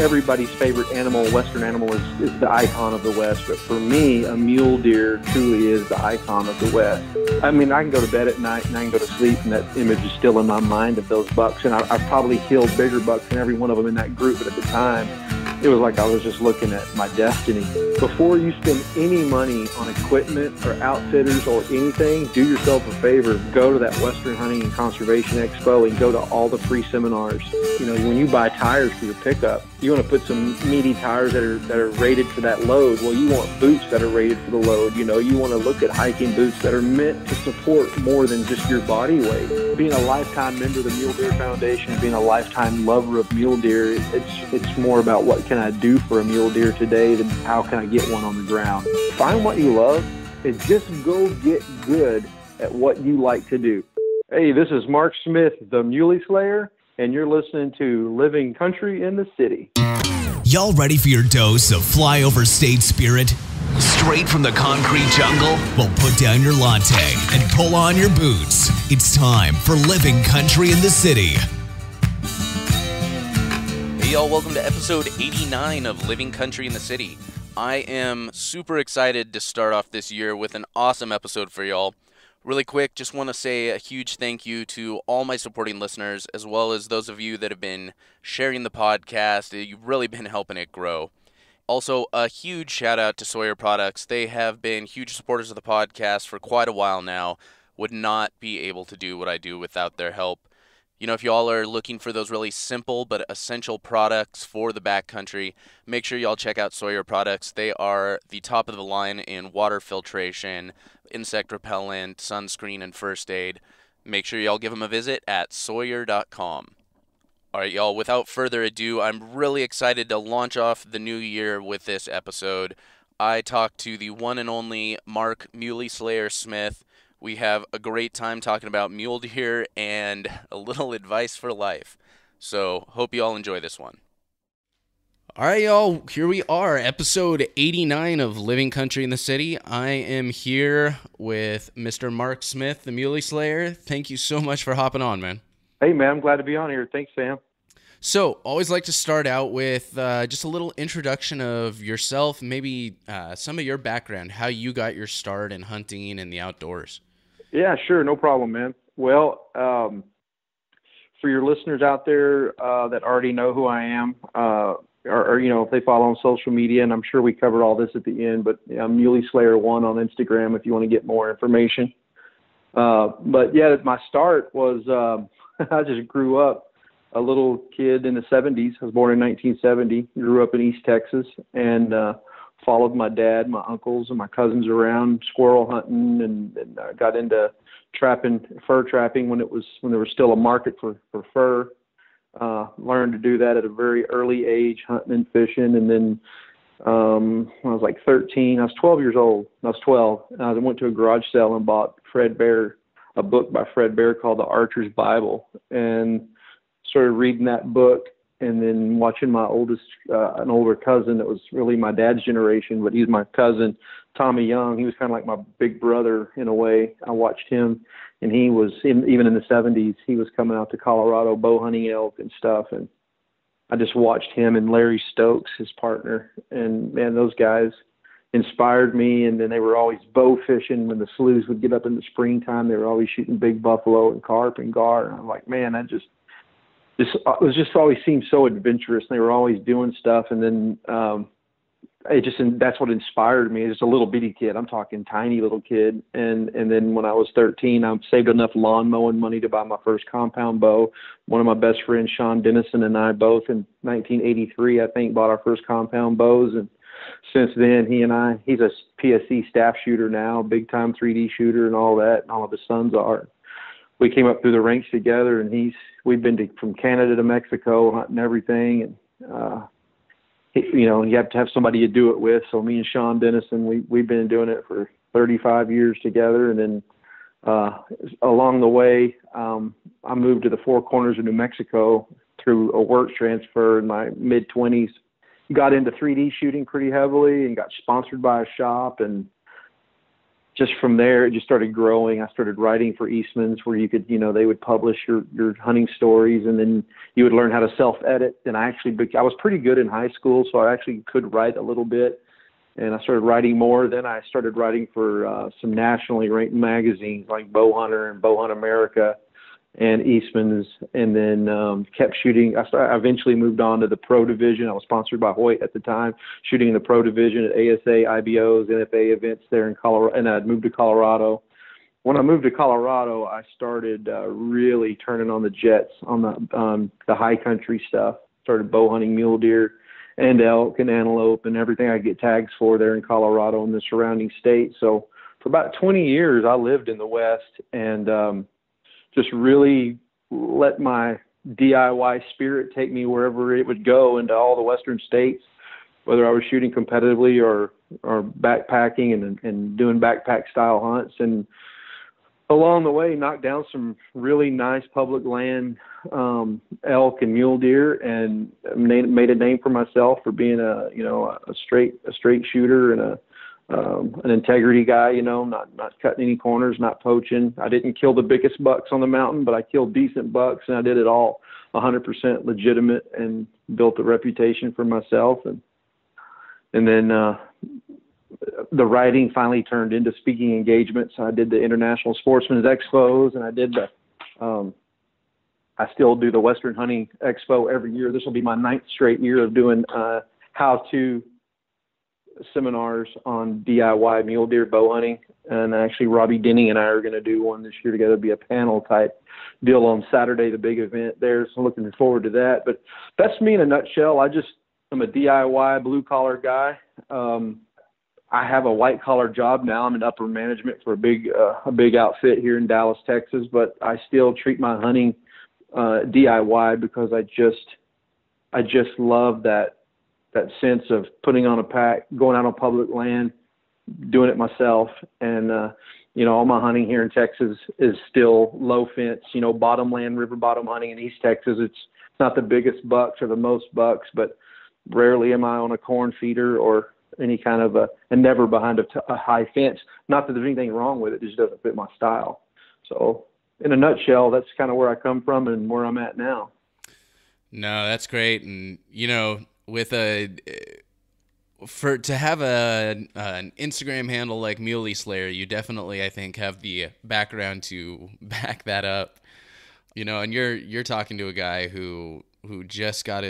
everybody's favorite animal, Western animal, is the icon of the West. But for me, a mule deer truly is the icon of the West. I mean, I can go to bed at night and I can go to sleep, and that image is still in my mind of those bucks. And I've probably killed bigger bucks than every one of them in that group, but at the time, it was like I was just looking at my destiny. Before you spend any money on equipment or outfitters or anything, do yourself a favor. Go to that Western Hunting and Conservation Expo and go to all the free seminars. You know, when you buy tires for your pickup, you want to put some meaty tires that are rated for that load. Well, you want boots that are rated for the load. You know, you want to look at hiking boots that are meant to support more than just your body weight. Being a lifetime member of the Mule Deer Foundation, being a lifetime lover of mule deer, it's more about what can I do for a mule deer today than how can I get one on the ground. Find what you love and just go get good at what you like to do. Hey, this is Mark Smith, the Muley Slayer, and you're listening to Living Country in the City. Y'all ready for your dose of flyover state spirit? Straight from the concrete jungle? Well, put down your latte and pull on your boots. It's time for Living Country in the City. Hey, y'all, welcome to episode 89 of Living Country in the City. I am super excited to start off this year with an awesome episode for y'all. Really quick, just want to say a huge thank you to all my supporting listeners, as well as those of you that have been sharing the podcast. You've really been helping it grow. Also, a huge shout out to Sawyer Products. They have been huge supporters of the podcast for quite a while now. Would not be able to do what I do without their help. You know, if y'all are looking for those really simple but essential products for the backcountry, make sure y'all check out Sawyer Products. They are the top of the line in water filtration, insect repellent, sunscreen, and first aid. Make sure y'all give them a visit at sawyer.com. All right, y'all, without further ado, I'm really excited to launch off the new year with this episode. I talked to the one and only Mark Muley Slayer Smith. We have a great time talking about mule deer and a little advice for life. So, hope you all enjoy this one. All right, y'all. Here we are, episode 89 of Living Country in the City. I am here with Mr. Mark Smith, the Muley Slayer. Thank you so much for hopping on, man. Hey, man. I'm glad to be on here. Thanks, Sam. So, always like to start out with just a little introduction of yourself, maybe some of your background, how you got your start in hunting and the outdoors. Yeah, sure. No problem, man. Well, for your listeners out there that already know who I am, or, you know, if they follow on social media, and I'm sure we covered all this at the end, but Muley Slayer 1 on Instagram if you want to get more information. But, yeah, my start was I just grew up a little kid in the 70s. I was born in 1970, grew up in East Texas, and followed my dad, my uncles, and my cousins around squirrel hunting, and got into fur trapping when there was still a market for fur. Learned to do that at a very early age, hunting and fishing. And then when I was like 13, I was 12 years old. I was 12. I went to a garage sale and bought Fred Bear, a book by Fred Bear called The Archer's Bible, and started reading that book, and then watching my oldest, an older cousin that was really my dad's generation, but he's my cousin, Tommy Young. He was kind of like my big brother in a way. I watched him, and he was, even in the 70s, he was coming out to Colorado bow hunting elk and stuff, and I just watched him and Larry Stokes, his partner, and, man, those guys inspired me. And then they were always bow fishing when the sloughs would get up in the springtime. They were always shooting big buffalo and carp and gar, and I'm like, man, it just always seemed so adventurous, and they were always doing stuff. And then that's what inspired me. Just a little bitty kid. I'm talking tiny little kid. And then when I was 13, I saved enough lawn mowing money to buy my first compound bow. One of my best friends, Sean Dennison, and I both in 1983, I think, bought our first compound bows. And since then, he's a PSE staff shooter now, big time 3D shooter and all that, and all of his sons are. We came up through the ranks together, and we've been from Canada to Mexico hunting everything. And, you know, you have to have somebody you do it with. So me and Sean Dennison, we've been doing it for 35 years together. And then, along the way, I moved to the Four Corners of New Mexico through a work transfer in my mid twenties, got into 3D shooting pretty heavily and got sponsored by a shop, and just from there, it just started growing. I started writing for Eastman's, where you could, you know, they would publish your hunting stories, and then you would learn how to self-edit. And I was pretty good in high school, so I actually could write a little bit. And I started writing more. Then I started writing for some nationally ranked magazines like Bowhunter and Bowhunter America and Eastman's. And then kept shooting. I eventually moved on to the pro division. I was sponsored by Hoyt at the time, shooting in the pro division at ASA, IBOs, NFA events there in Colorado. And I'd moved to Colorado. When I moved to Colorado, I started really turning on the jets on the high country stuff. Started bow hunting mule deer and elk and antelope and everything I get tags for there in Colorado and the surrounding state. So for about 20 years, I lived in the West and just really let my DIY spirit take me wherever it would go into all the Western states, whether I was shooting competitively or backpacking and doing backpack style hunts. And along the way, knocked down some really nice public land elk and mule deer, and made a name for myself for being a straight shooter and an integrity guy. You know, not cutting any corners, not poaching. I didn't kill the biggest bucks on the mountain, but I killed decent bucks, and I did it all 100% legitimate, and built a reputation for myself. And then the writing finally turned into speaking engagements. I did the International Sportsman's Expos, and I did the, I still do the Western Hunting Expo every year. This will be my 9th straight year of doing how-to seminars on DIY mule deer bow hunting. And actually, Robbie Denning and I are going to do one this year together. It'll be a panel type deal on Saturday, the big event there. So I'm looking forward to that. But that's me in a nutshell. I'm a DIY blue-collar guy. I have a white collar job now. I'm in upper management for a big outfit here in Dallas, Texas, but I still treat my hunting DIY because I just love that sense of putting on a pack, going out on public land, doing it myself. And all my hunting here in Texas is still low fence, bottomland, river bottom hunting in East Texas. It's not the biggest bucks or the most bucks, but rarely am I on a corn feeder or any kind of and never behind a high fence. Not that there's anything wrong with it, it just doesn't fit my style. So in a nutshell, that's kind of where I come from and where I'm at now. No, that's great. And to have an Instagram handle like Muley Slayer, you definitely, I think, have the background to back that up. And you're talking to a guy who just got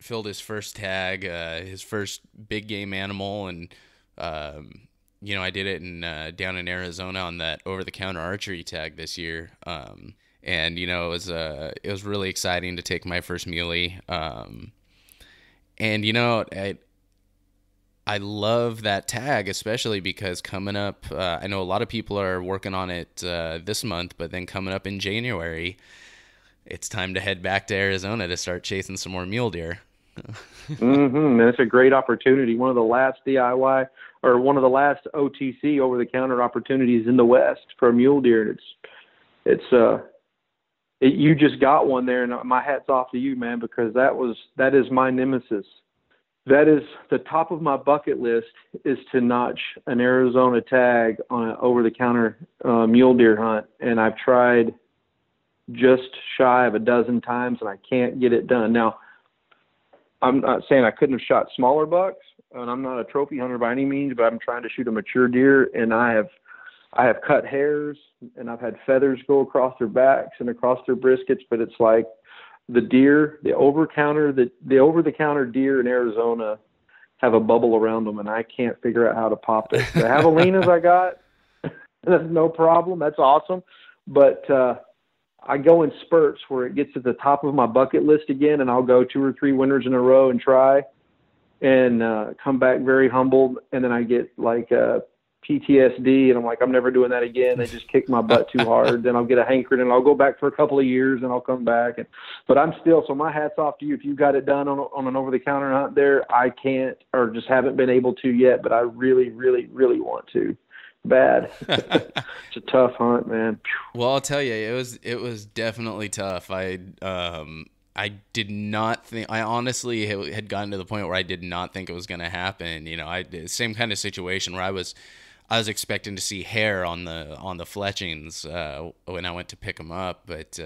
filled his first tag, his first big game animal. And, I did it down in Arizona on that over-the-counter archery tag this year. It was really exciting to take my first muley. I love that tag, especially because coming up, I know a lot of people are working on it, this month, but then coming up in January, it's time to head back to Arizona to start chasing some more mule deer. Mm-hmm. That's a great opportunity. One of the last DIY or one of the last OTC over-the-counter opportunities in the West for a mule deer. And you just got one there, and my hat's off to you, man, because that is my nemesis. That is the top of my bucket list, is to notch an Arizona tag on an over-the-counter mule deer hunt. And I've tried just shy of a dozen times, and I can't get it done. Now, I'm not saying I couldn't have shot smaller bucks, and I'm not a trophy hunter by any means, but I'm trying to shoot a mature deer, and I have cut hairs, and I've had feathers go across their backs and across their briskets. But it's like the over-the-counter deer in Arizona have a bubble around them, and I can't figure out how to pop it. The javelinas I got, that's no problem. That's awesome. But I go in spurts where it gets at the top of my bucket list again, and I'll go 2 or 3 winters in a row and try, and come back very humbled. And then I get like PTSD, and I'm like, I'm never doing that again. They just kick my butt too hard. Then I'll get a hankering, and I'll go back for a couple of years, and I'll come back. But I'm still, so my hat's off to you. If you got it done on an over-the-counter hunt there, I can't, or just haven't been able to yet, but I really, really, really want to. Bad. It's a tough hunt, man. Well, I'll tell you, it was definitely tough. I honestly had gotten to the point where I did not think it was going to happen. Same kind of situation where I was I was expecting to see hair on the fletchings when I went to pick them up, but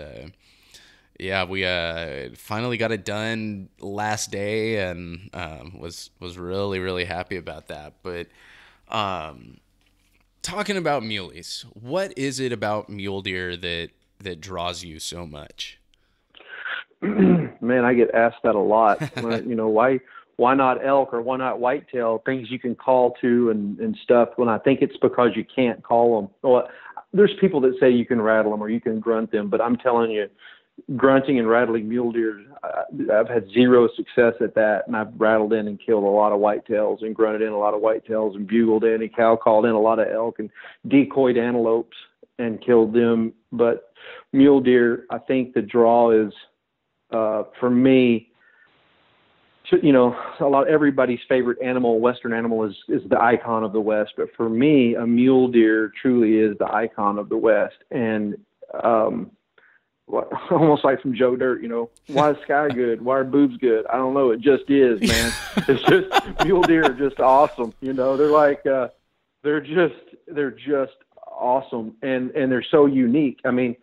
yeah, we finally got it done last day, and was really happy about that. But talking about muleys, what is it about mule deer that draws you so much? Man, I get asked that a lot. You know, why not elk, or why not whitetail? Things you can call to and stuff. When I think it's because you can't call them. Well, there's people that say you can rattle them or you can grunt them, but I'm telling you, grunting and rattling mule deer, I've had zero success at that, and I've rattled in and killed a lot of whitetails and grunted in a lot of whitetails and bugled in and cow called in a lot of elk and decoyed antelopes and killed them. But mule deer, I think the draw is, for me, you know, everybody's favorite animal, Western animal, is the icon of the West. But for me, a mule deer truly is the icon of the West. And almost like from Joe Dirt, you know, why is sky good? Why are boobs good? I don't know. It just is, man. It's just, mule deer are just awesome. You know, they're like, they're just awesome. And they're so unique. I mean,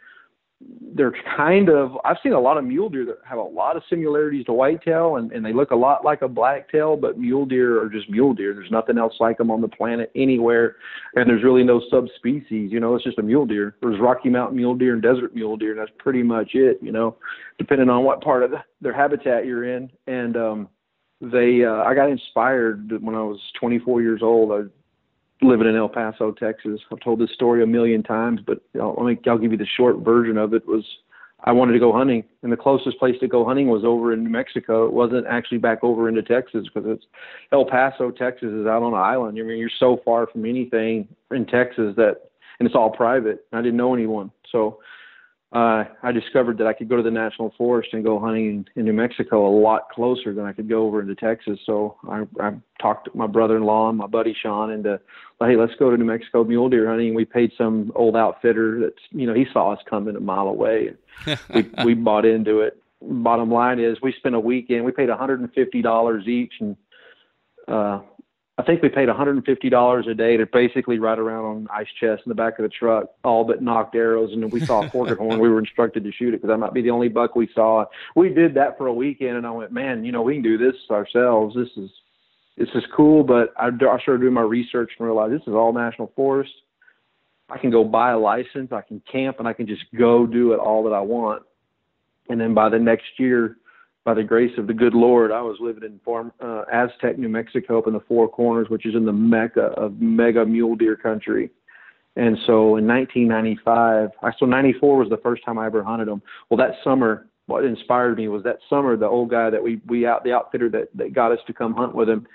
they're kind of, I've seen a lot of mule deer that have a lot of similarities to whitetail, and they look a lot like a blacktail, but mule deer are just mule deer. There's nothing else like them on the planet anywhere, and there's really no subspecies. You know, it's just a mule deer. There's Rocky Mountain mule deer and desert mule deer, and that's pretty much it, you know, depending on what part of their habitat you're in. And I got inspired when I was 24 years old. I living in El Paso, Texas. I've told this story a million times, but I'll give you the short version of it. Was I wanted to go hunting, and the closest place to go hunting was over in New Mexico. It wasn't actually back over into Texas, because it's El Paso, Texas is out on an island. I mean, you're so far from anything in Texas and it's all private. I didn't know anyone. So I discovered that I could go to the National Forest and go hunting in New Mexico a lot closer than I could go over into Texas. So I talked to my brother-in-law and my buddy Sean into, hey, let's go to New Mexico mule deer hunting. We paid some old outfitter that, you know, he saw us coming a mile away. We bought into it. Bottom line is, we spent a weekend. We paid $150 each, and I think we paid $150 a day to basically ride around on ice chests in the back of the truck, all but knocked arrows. And we saw a forked horn. We were instructed to shoot it because that might be the only buck we saw. We did that for a weekend, and I went, man, you know, we can do this ourselves. This is cool. But I started doing my research and realized this is all national forest. I can go buy a license, I can camp, and I can just go do it all that I want. And then by the next year, by the grace of the good Lord, I was living in Aztec, New Mexico, up in the Four Corners, which is in the mecca of mega mule deer country. And so in 1995, so 94 was the first time I ever hunted them. Well, that summer, what inspired me was that summer, the old guy that the outfitter that got us to come hunt with him,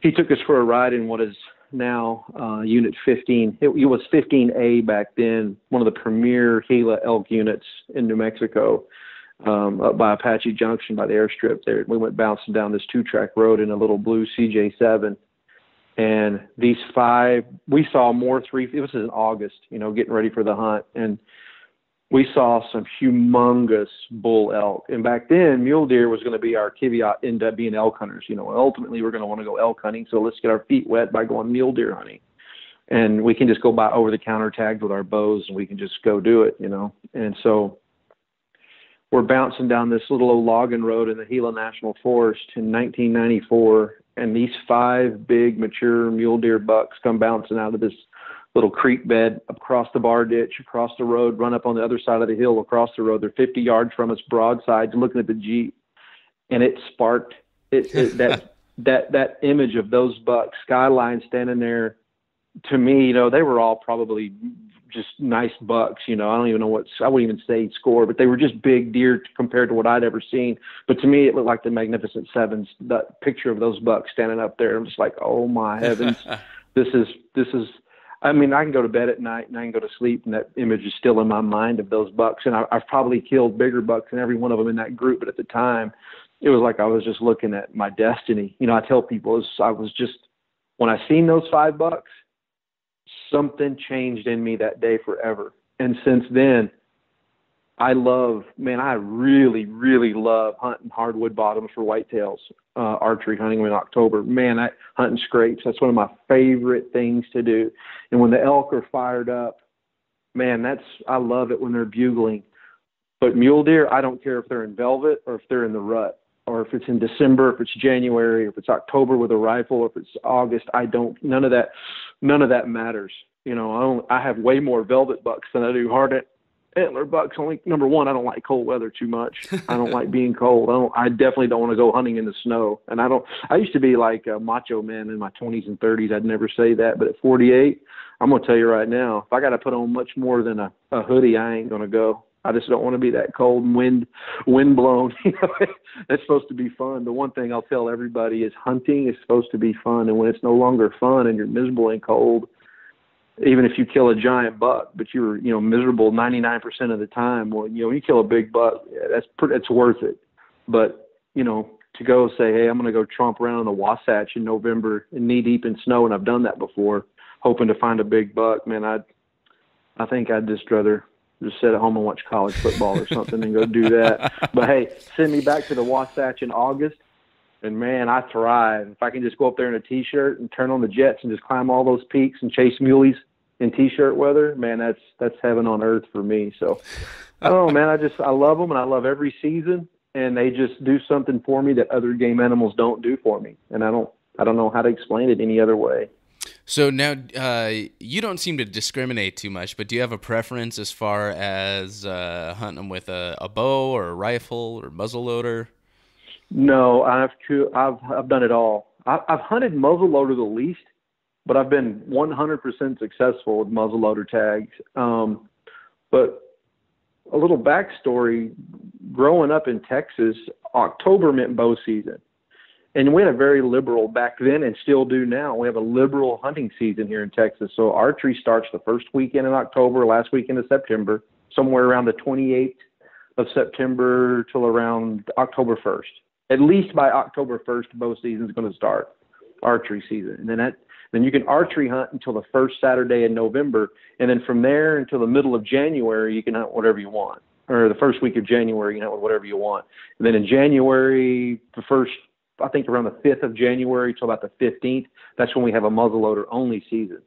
he took us for a ride in what is now Unit 15. It was 15A back then, one of the premier Gila elk units in New Mexico. Up by Apache Junction, by the airstrip there. We went bouncing down this two-track road in a little blue CJ7. And these five, we saw more three, it was in August, you know, getting ready for the hunt. And we saw some humongous bull elk. And back then, mule deer was going to be our caveat, end up being elk hunters. You know, ultimately, we're going to want to go elk hunting, so let's get our feet wet by going mule deer hunting. And we can just go buy over-the-counter tags with our bows, and we can just go do it, you know. And so we're bouncing down this little old logging road in the Gila National Forest in 1994, and these five big mature mule deer bucks come bouncing out of this little creek bed, across the bar ditch, across the road, run up on the other side of the hill, across the road. They're 50 yards from us, broadsides, looking at the Jeep, and it sparked that image of those bucks, skyline standing there. To me, you know, they were all probably just nice bucks, you know. I don't even know I wouldn't even say score, but they were just big deer compared to what I'd ever seen. But to me, it looked like the Magnificent Sevens, that picture of those bucks standing up there. I'm just like, oh my heavens, this is, I mean, I can go to bed at night and I can go to sleep, and that image is still in my mind of those bucks. And I've probably killed bigger bucks than every one of them in that group. But at the time, it was like I was just looking at my destiny. You know, I tell people, when I seen those 5 bucks, something changed in me that day forever. And since then, I really love hunting hardwood bottoms for whitetails, archery hunting in October. Man, hunting scrapes, that's one of my favorite things to do. And when the elk are fired up, man, I love it when they're bugling. But mule deer, I don't care if they're in velvet or if they're in the rut or if it's in December, if it's January, if it's October with a rifle, or if it's August, none of that matters. You know, I have way more velvet bucks than I do hard antler bucks. Only, number one, I don't like cold weather too much. I don't like being cold. I definitely don't want to go hunting in the snow. And I used to be like a macho man in my 20s and 30s. I'd never say that. But at 48, I'm going to tell you right now, if I got to put on much more than a hoodie, I ain't going to go. I just don't want to be that cold and wind blown. That's supposed to be fun. The one thing I'll tell everybody is hunting is supposed to be fun. And when it's no longer fun and you're miserable and cold, even if you kill a giant buck, but you're, miserable 99% of the time, well, you kill a big buck, that's worth it. But, to go say, hey, I'm going to go tromp around in the Wasatch in November and knee deep in snow. And I've done that before, hoping to find a big buck, man, I think I'd just rather just sit at home and watch college football or something and go do that. But hey, send me back to the Wasatch in August. And, man, I thrive. If I can just go up there in a T-shirt and turn on the jets and just climb all those peaks and chase muleys in T-shirt weather, man, that's heaven on earth for me. So, I don't know, man, I love them, and I love every season, and they just do something for me that other game animals don't do for me. And I don't know how to explain it any other way. So now you don't seem to discriminate too much, but do you have a preference as far as hunting with a bow or a rifle or muzzleloader? No, I've done it all. I've hunted muzzleloader the least, but I've been 100% successful with muzzleloader tags. But a little backstory: growing up in Texas, October meant bow season, and we had a very liberal back then, and still do now. We have a liberal hunting season here in Texas. So archery starts the first weekend in October, last weekend of September, somewhere around the 28th of September till around October 1st. At least by October 1st, bow season is going to start, archery season. And then you can archery hunt until the first Saturday in November. And then from there until the middle of January, you can hunt whatever you want. Or the first week of January, you can hunt whatever you want. And then in January, I think around the 5th of January till about the 15th, that's when we have a muzzleloader only season.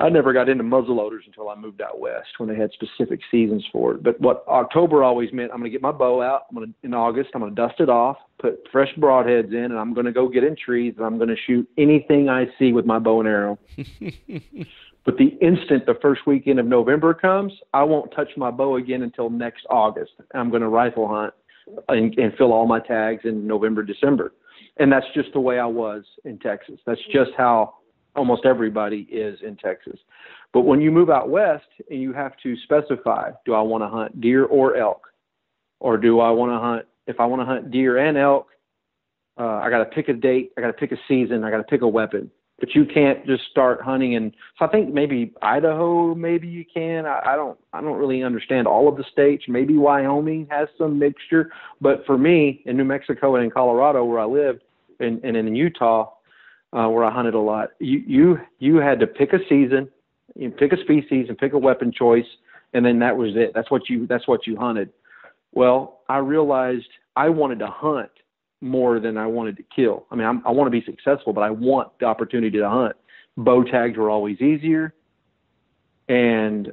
I never got into muzzleloaders until I moved out west when they had specific seasons for it. But what October always meant, I'm going to get my bow out. In August, I'm going to dust it off, put fresh broadheads in, and I'm going to go get in trees, and I'm going to shoot anything I see with my bow and arrow. But the instant the first weekend of November comes, I won't touch my bow again until next August. I'm going to rifle hunt and fill all my tags in November, December. And that's just the way I was in Texas. That's just how almost everybody is in Texas. But when you move out west and you have to specify, do I want to hunt deer or elk? Or if I want to hunt deer and elk, I got to pick a date, I got to pick a season, I got to pick a weapon. But you can't just start hunting. And so I think maybe Idaho, maybe you can. I don't really understand all of the states. Maybe Wyoming has some mixture. But for me, in New Mexico and in Colorado where I lived, and in Utah, where I hunted a lot, you had to pick a season, you pick a species, and pick a weapon choice, and then that was it. That's what you hunted. Well, I realized I wanted to hunt more than I wanted to kill. I mean, I want to be successful, but I want the opportunity to hunt. Bow tags were always easier, and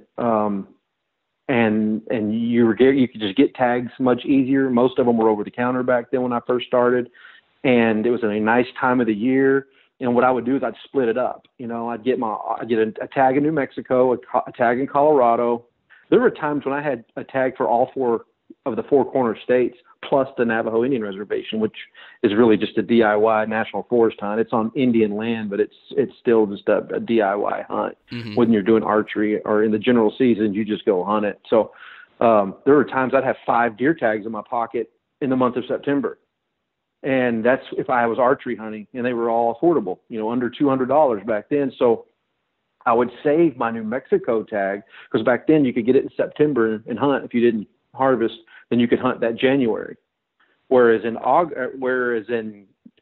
you could just get tags much easier. Most of them were over the counter back then when I first started, and it was a nice time of the year. And what I would do is I'd split it up. I'd get a tag in New Mexico, a tag in Colorado. There were times when I had a tag for all four of the Four Corner states, plus the Navajo Indian Reservation, which is really just a DIY national forest hunt. It's on Indian land, but it's still just a DIY hunt. Mm-hmm. When you're doing archery or in the general season, you just go hunt it. So there were times I'd have 5 deer tags in my pocket in the month of September. And that's if I was archery hunting, and they were all affordable, under $200 back then. So I would save my New Mexico tag, because back then you could get it in September and hunt. If you didn't harvest, then you could hunt that January. Whereas in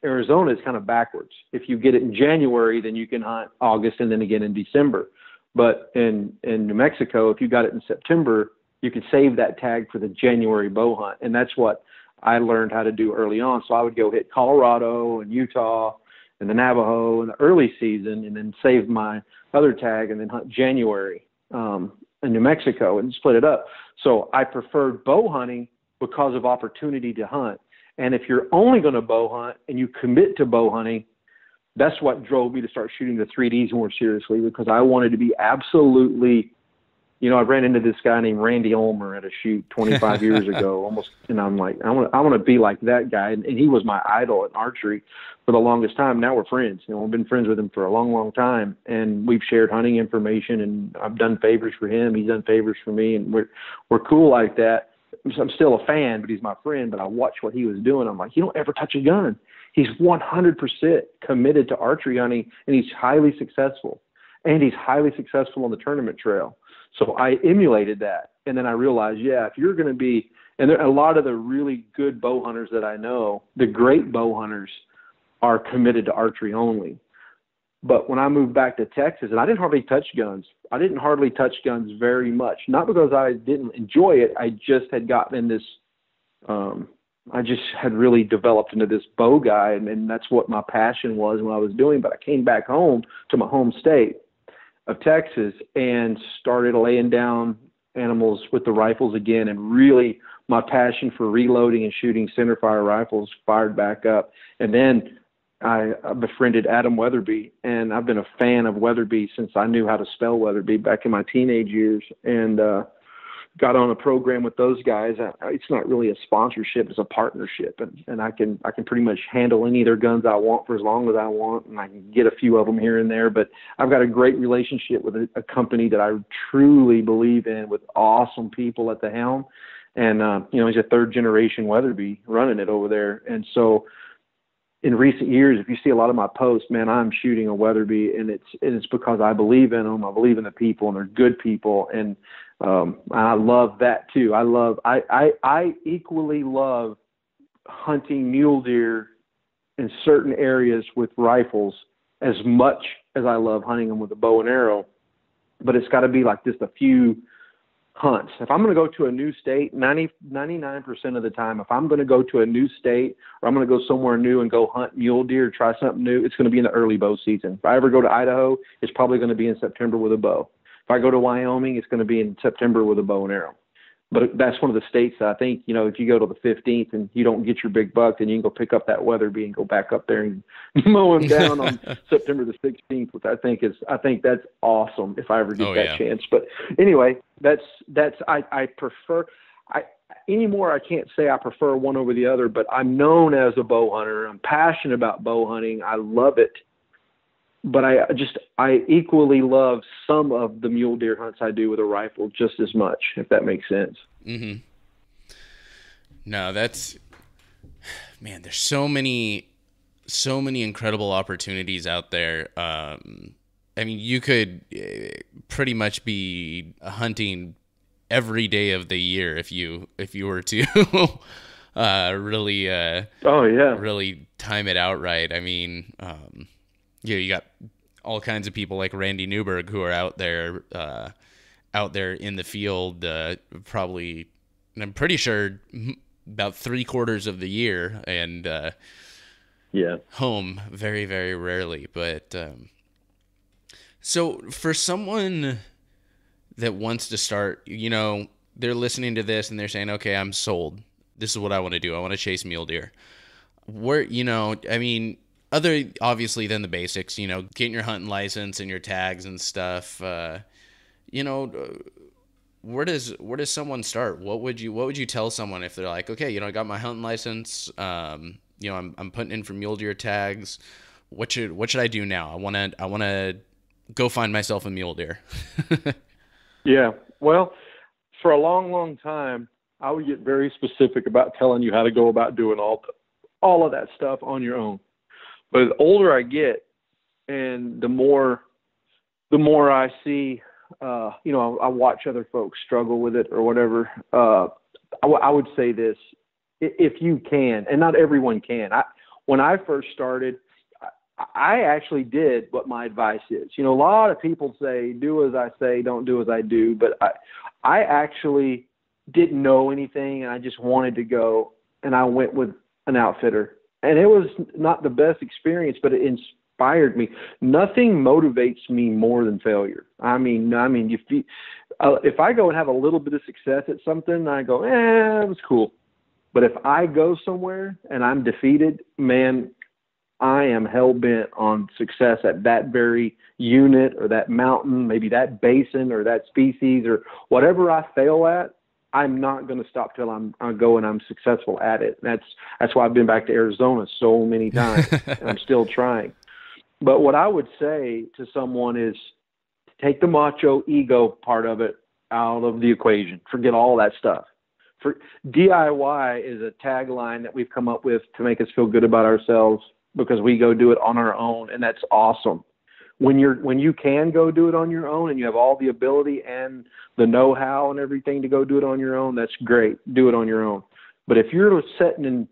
Arizona, it's kind of backwards. If you get it in January, then you can hunt August and then again in December. But in New Mexico, if you got it in September, you could save that tag for the January bow hunt. And that's what I learned how to do early on. So I would go hit Colorado and Utah and the Navajo in the early season and then save my other tag and then hunt January in New Mexico and split it up. So I preferred bow hunting because of opportunity to hunt. And if you're only going to bow hunt and you commit to bow hunting, that's what drove me to start shooting the 3Ds more seriously, because I wanted to be absolutely, you know, I ran into this guy named Randy Ulmer at a shoot 25 years ago, almost. And I'm like, I want to be like that guy. And he was my idol in archery for the longest time. Now we're friends, you know, we've been friends with him for a long, long time. And we've shared hunting information, and I've done favors for him. He's done favors for me, and we're cool like that. I'm still a fan, but he's my friend. But I watched what he was doing. I'm like, you don't ever touch a gun. He's 100% committed to archery hunting, and he's highly successful. And he's highly successful on the tournament trail. So I emulated that. And then I realized, yeah, if you're going to be, and there, a lot of the really good bow hunters that I know, the great bow hunters, are committed to archery only. But when I moved back to Texas, and I didn't hardly touch guns. I didn't hardly touch guns very much. Not because I didn't enjoy it. I just had gotten in this, I just had really developed into this bow guy, and that's what my passion was when I was doing. But I came back home to my home state of Texas and started laying down animals with the rifles again, and really my passion for reloading and shooting centerfire rifles fired back up. And then I befriended Adam Weatherby, and I've been a fan of Weatherby since I knew how to spell Weatherby back in my teenage years, and got on a program with those guys. It's not really a sponsorship, it's a partnership, and I can pretty much handle any of their guns I want for as long as I want, and I can get a few of them here and there. But I've got a great relationship with a company that I truly believe in, with awesome people at the helm. And, you know, he's a third generation Weatherby running it over there. And so in recent years, if you see a lot of my posts, man, I'm shooting a Weatherby, and it's because I believe in them. I believe in the people, and they're good people. And I love that too. I equally love hunting mule deer in certain areas with rifles as much as I love hunting them with a bow and arrow, but it's got to be like just a few hunts. If I'm going to go to a new state, 99% of the time, if I'm going to go to a new state, or I'm going to go somewhere new and go hunt mule deer, try something new, it's going to be in the early bow season. If I ever go to Idaho, it's probably going to be in September with a bow. If I go to Wyoming, it's going to be in September with a bow and arrow. But that's one of the states that I think, you know, if you go to the 15th and you don't get your big buck, then you can go pick up that Weatherby and go back up there and mow him down on September the 16th, which I think that's awesome if I ever get chance. But anyway, I prefer anymore. I can't say I prefer one over the other, but I'm known as a bow hunter. I'm passionate about bow hunting. I love it. But I equally love some of the mule deer hunts I do with a rifle just as much, if that makes sense. Mm-hmm. No, man, there's so many incredible opportunities out there. I mean, you could pretty much be hunting every day of the year if you were to really time it out right. I mean, yeah, you got all kinds of people like Randy Newberg who are out there in the field, probably, and I'm pretty sure about 3/4 of the year, and home very, very rarely. But so for someone that wants to start, you know, they're listening to this and they're saying, okay, I'm sold. This is what I want to do. I want to chase mule deer. Where, you know, I mean, other obviously than the basics, you know, getting your hunting license and your tags and stuff, you know, where does someone start? What would you tell someone if they're like, okay, you know, I got my hunting license, you know, I'm putting in for mule deer tags. What should I do now? I want to go find myself a mule deer. Yeah. Well, for a long, long time, I would get very specific about telling you how to go about doing all of that stuff on your own. But the older I get, and the more I see, you know, I watch other folks struggle with it or whatever. I would say this: if you can, and not everyone can. When I first started, I actually did what my advice is. You know, a lot of people say, do as I say, don't do as I do. But I actually didn't know anything, and I just wanted to go, and I went with an outfitter. And it was not the best experience, but it inspired me. Nothing motivates me more than failure. I mean, if I go and have a little bit of success at something, I go, it was cool. But if I go somewhere and I'm defeated, man, I am hell-bent on success at that very unit or that mountain, maybe that basin or that species or whatever I fail at. I'm not going to stop till I'm successful at it. That's why I've been back to Arizona so many times. And I'm still trying. But what I would say to someone is take the macho ego part of it out of the equation. Forget all that stuff. For DIY is a tagline that we've come up with to make us feel good about ourselves, because we go do it on our own, and that's awesome. When you can go do it on your own and you have all the ability and the know-how and everything to go do it on your own, that's great. Do it on your own. But if you're sitting in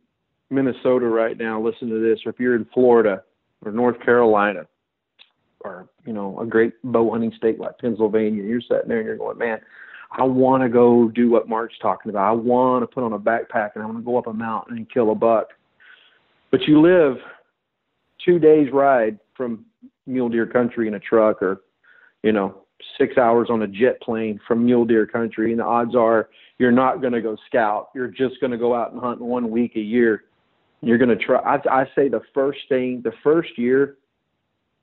Minnesota right now, listen to this, or if you're in Florida or North Carolina or, you know, a great bow hunting state like Pennsylvania, you're sitting there and you're going, man, I want to go do what Mark's talking about. I want to put on a backpack and I want to go up a mountain and kill a buck. But you live 2 days ride from mule deer country in a truck, or, you know, 6 hours on a jet plane from mule deer country. And the odds are you're not going to go scout. You're just going to go out and hunt 1 week a year. You're going to try. I say the first year,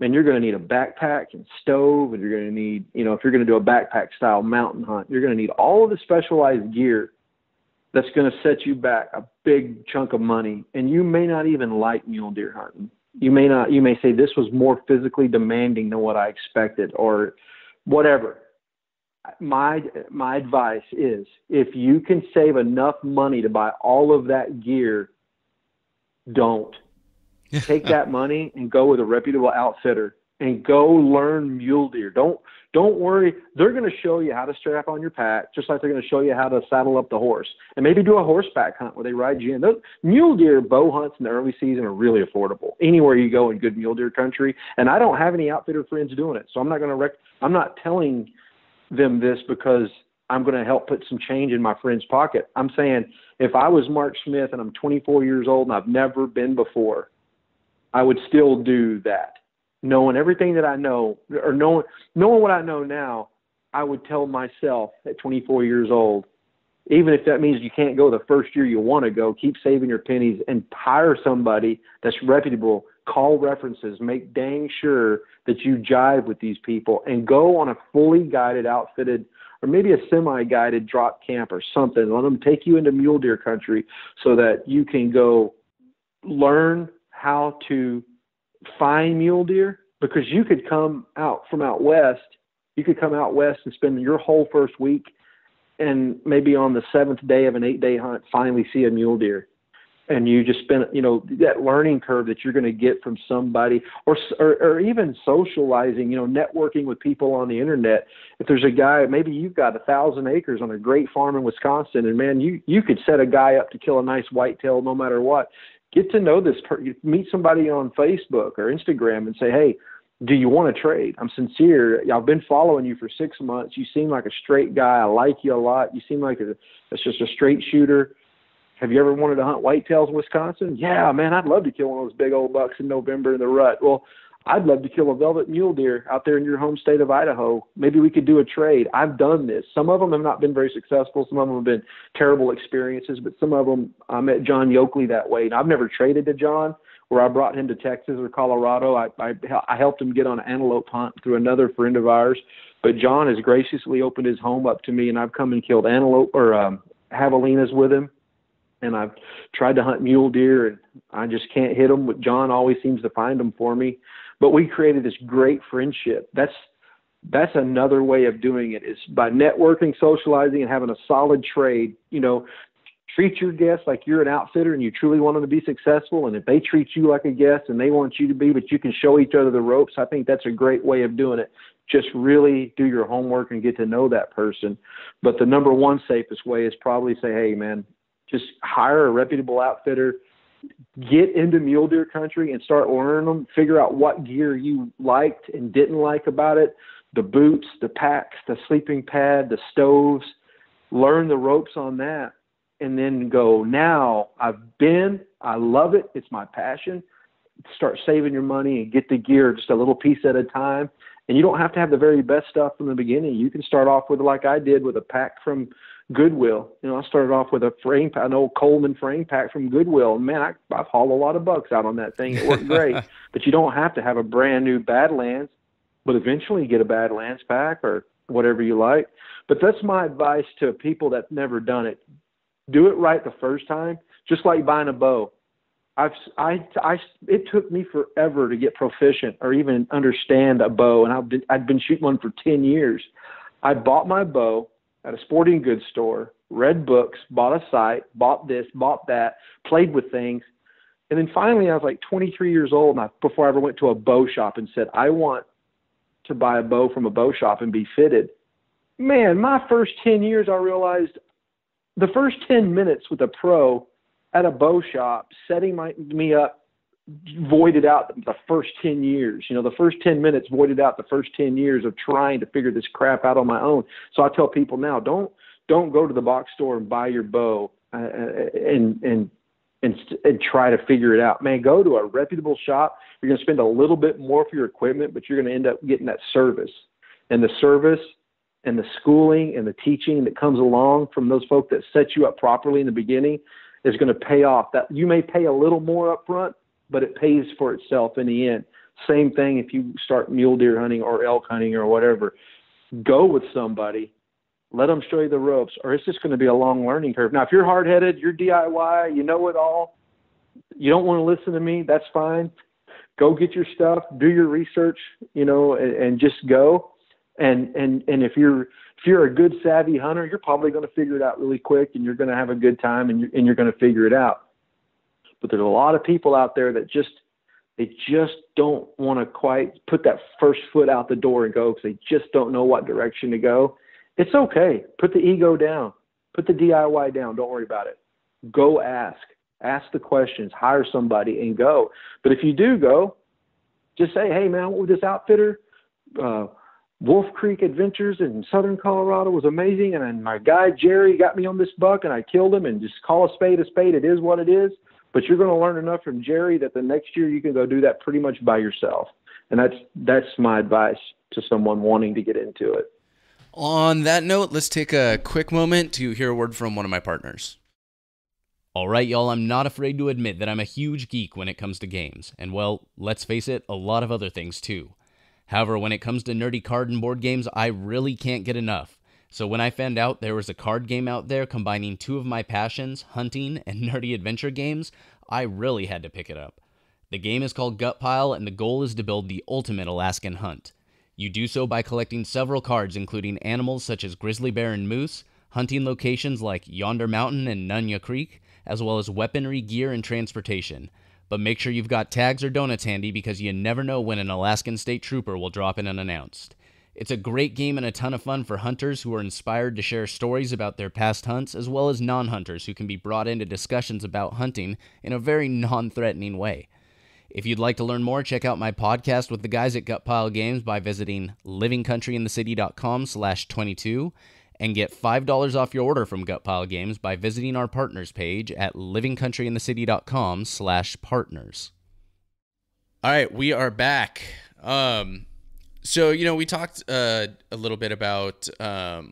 man, you're going to need a backpack and stove, and you're going to need, you know, if you're going to do a backpack style mountain hunt, you're going to need all of the specialized gear that's going to set you back a big chunk of money. And you may not even like mule deer hunting. You may say this was more physically demanding than what I expected, or whatever. My advice is, if you can save enough money to buy all of that gear, don't. Take that money and go with a reputable outfitter and go learn mule deer. Don't worry. They're going to show you how to strap on your pack, just like they're going to show you how to saddle up the horse, and maybe do a horseback hunt where they ride you in. Those mule deer bow hunts in the early season are really affordable anywhere you go in good mule deer country. And I don't have any outfitter friends doing it, so I'm not going to I'm not telling them this because I'm going to help put some change in my friend's pocket. I'm saying, if I was Mark Smith and I'm 24 years old and I've never been before, I would still do that. Knowing everything that I know, or knowing what I know now, I would tell myself at 24 years old, even if that means you can't go the first year you want to go, keep saving your pennies and hire somebody that's reputable. Call references. Make dang sure that you jive with these people, and go on a fully guided, outfitted, or maybe a semi-guided drop camp or something. Let them take you into mule deer country so that you can go learn how to find mule deer, because you could come out from out west. You could come out west and spend your whole first week, and maybe on the seventh day of an 8-day hunt, finally see a mule deer. And you just spent, you know, that learning curve that you're going to get from somebody, or even socializing, you know, networking with people on the internet. If there's a guy, maybe you've got 1,000 acres on a great farm in Wisconsin, and man, you could set a guy up to kill a nice whitetail no matter what. Get to know this person. Meet somebody on Facebook or Instagram and say, hey, do you want to trade? I'm sincere. I've been following you for 6 months. You seem like a straight guy. I like you a lot. You seem like that's just a straight shooter. Have you ever wanted to hunt whitetails in Wisconsin? Yeah, man, I'd love to kill one of those big old bucks in November in the rut. Well, I'd love to kill a velvet mule deer out there in your home state of Idaho. Maybe we could do a trade. I've done this. Some of them have not been very successful. Some of them have been terrible experiences, but some of them, I met John Yoakley that way. And I've never traded to John, where I brought him to Texas or Colorado. I helped him get on an antelope hunt through another friend of ours. But John has graciously opened his home up to me, and I've come and killed antelope or javelinas with him. And I've tried to hunt mule deer, and I just can't hit them. John always seems to find them for me. But we created this great friendship. That's another way of doing it, is by networking, socializing, and having a solid trade. You know, treat your guests like you're an outfitter and you truly want them to be successful. And if they treat you like a guest and they want you to be, but you can show each other the ropes, I think that's a great way of doing it. Just really do your homework and get to know that person. But the number one safest way is probably say, hey, man, just hire a reputable outfitter. get into mule deer country and start ordering them, figure out what gear you liked and didn't like about it, the boots, the packs, the sleeping pad, the stoves, learn the ropes on that, and then go, now I've been, I love it, it's my passion. Start saving your money and get the gear just a little piece at a time. And you don't have to have the very best stuff from the beginning. You can start off with, like I did, with a pack from Goodwill. You know, I started off with a frame, an old Coleman frame pack from Goodwill. And man, I've hauled a lot of bucks out on that thing. It worked great. But you don't have to have a brand new Badlands, but eventually you get a Badlands pack or whatever you like. But that's my advice to people that's never done it. Do it right the first time, just like buying a bow. It took me forever to get proficient or even understand a bow, and I'd been shooting one for 10 years. I bought my bow at a sporting goods store, read books, bought a sight, bought this, bought that, played with things. And then finally I was like 23 years old, and before I ever went to a bow shop and said, I want to buy a bow from a bow shop and be fitted. Man, my first 10 years, I realized the first 10 minutes with a pro at a bow shop, setting me up, voided out the first 10 years. You know, the first 10 minutes voided out the first 10 years of trying to figure this crap out on my own. So I tell people now, don't go to the box store and buy your bow and try to figure it out. Man, go to a reputable shop. You're going to spend a little bit more for your equipment, but you're going to end up getting that service. And the service and the schooling and the teaching that comes along from those folk that set you up properly in the beginning is going to pay off. That you may pay a little more up front, but it pays for itself in the end. Same thing if you start mule deer hunting or elk hunting or whatever. Go with somebody, let them show you the ropes, or it's just going to be a long learning curve. Now, if you're hard-headed, you're DIY, you know it all, you don't want to listen to me, that's fine. Go get your stuff, do your research, you know, and just go. And if you're a good savvy hunter, you're probably going to figure it out really quick, and you're going to have a good time, and you're going to figure it out. But there's a lot of people out there that just don't want to quite put that first foot out the door and go, because they just don't know what direction to go. It's okay. Put the ego down. Put the DIY down. Don't worry about it. Go ask. Ask the questions. Hire somebody and go. But if you do go, just say, hey, man, with this outfitter, Wolf Creek Adventures in southern Colorado was amazing, and my guy Jerry got me on this buck, and I killed him, and just call a spade a spade. It is what it is, but you're going to learn enough from Jerry that the next year you can go do that pretty much by yourself. And that's my advice to someone wanting to get into it. On that note, let's take a quick moment to hear a word from one of my partners. All right, y'all, I'm not afraid to admit that I'm a huge geek when it comes to games, and, well, let's face it, a lot of other things too. However, when it comes to nerdy card and board games, I really can't get enough. So when I found out there was a card game out there combining two of my passions, hunting and nerdy adventure games, I really had to pick it up. The game is called Gut Pile, and the goal is to build the ultimate Alaskan hunt. You do so by collecting several cards, including animals such as grizzly bear and moose, hunting locations like Yonder Mountain and Nunya Creek, as well as weaponry, gear, and transportation. But make sure you've got tags or donuts handy, because you never know when an Alaskan state trooper will drop in unannounced. It's a great game and a ton of fun for hunters who are inspired to share stories about their past hunts, as well as non-hunters who can be brought into discussions about hunting in a very non-threatening way. If you'd like to learn more, check out my podcast with the guys at Gut Pile Games by visiting livingcountryinthecity.com/22 and get $5 off your order from Gut Pile Games by visiting our partners page at livingcountryinthecity.com/partners. All right, we are back. So, you know, we talked a little bit about, you know,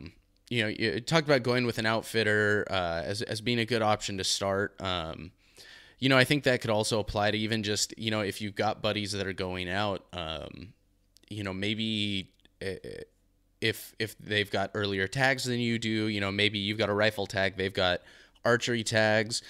you talked about going with an outfitter as being a good option to start. You know, I think that could also apply to even just, you know, if you've got buddies that are going out, you know, maybe if they've got earlier tags than you do, you know, maybe you've got a rifle tag, they've got archery tags.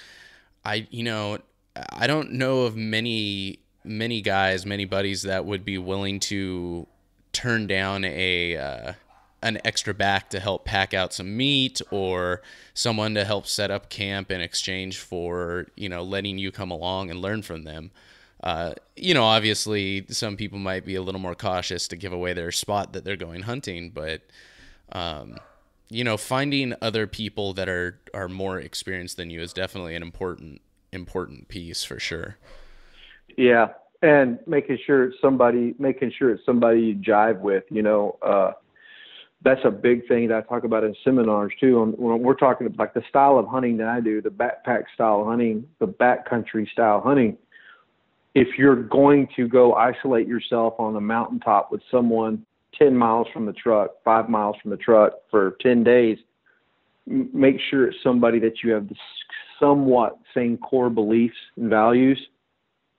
I don't know of many guys, many buddies that would be willing to turn down an extra back to help pack out some meat, or someone to help set up camp in exchange for, you know, letting you come along and learn from them. You know, obviously some people might be a little more cautious to give away their spot that they're going hunting, but, you know, finding other people that are more experienced than you is definitely an important important piece for sure. Yeah. And making sure it's somebody you jive with, you know, that's a big thing that I talk about in seminars too. When we're talking about like the style of hunting that I do, the backpack style hunting, the backcountry style hunting. If you're going to go isolate yourself on a mountaintop with someone 10 miles from the truck, 5 miles from the truck for 10 days, make sure it's somebody that you have the somewhat same core beliefs and values,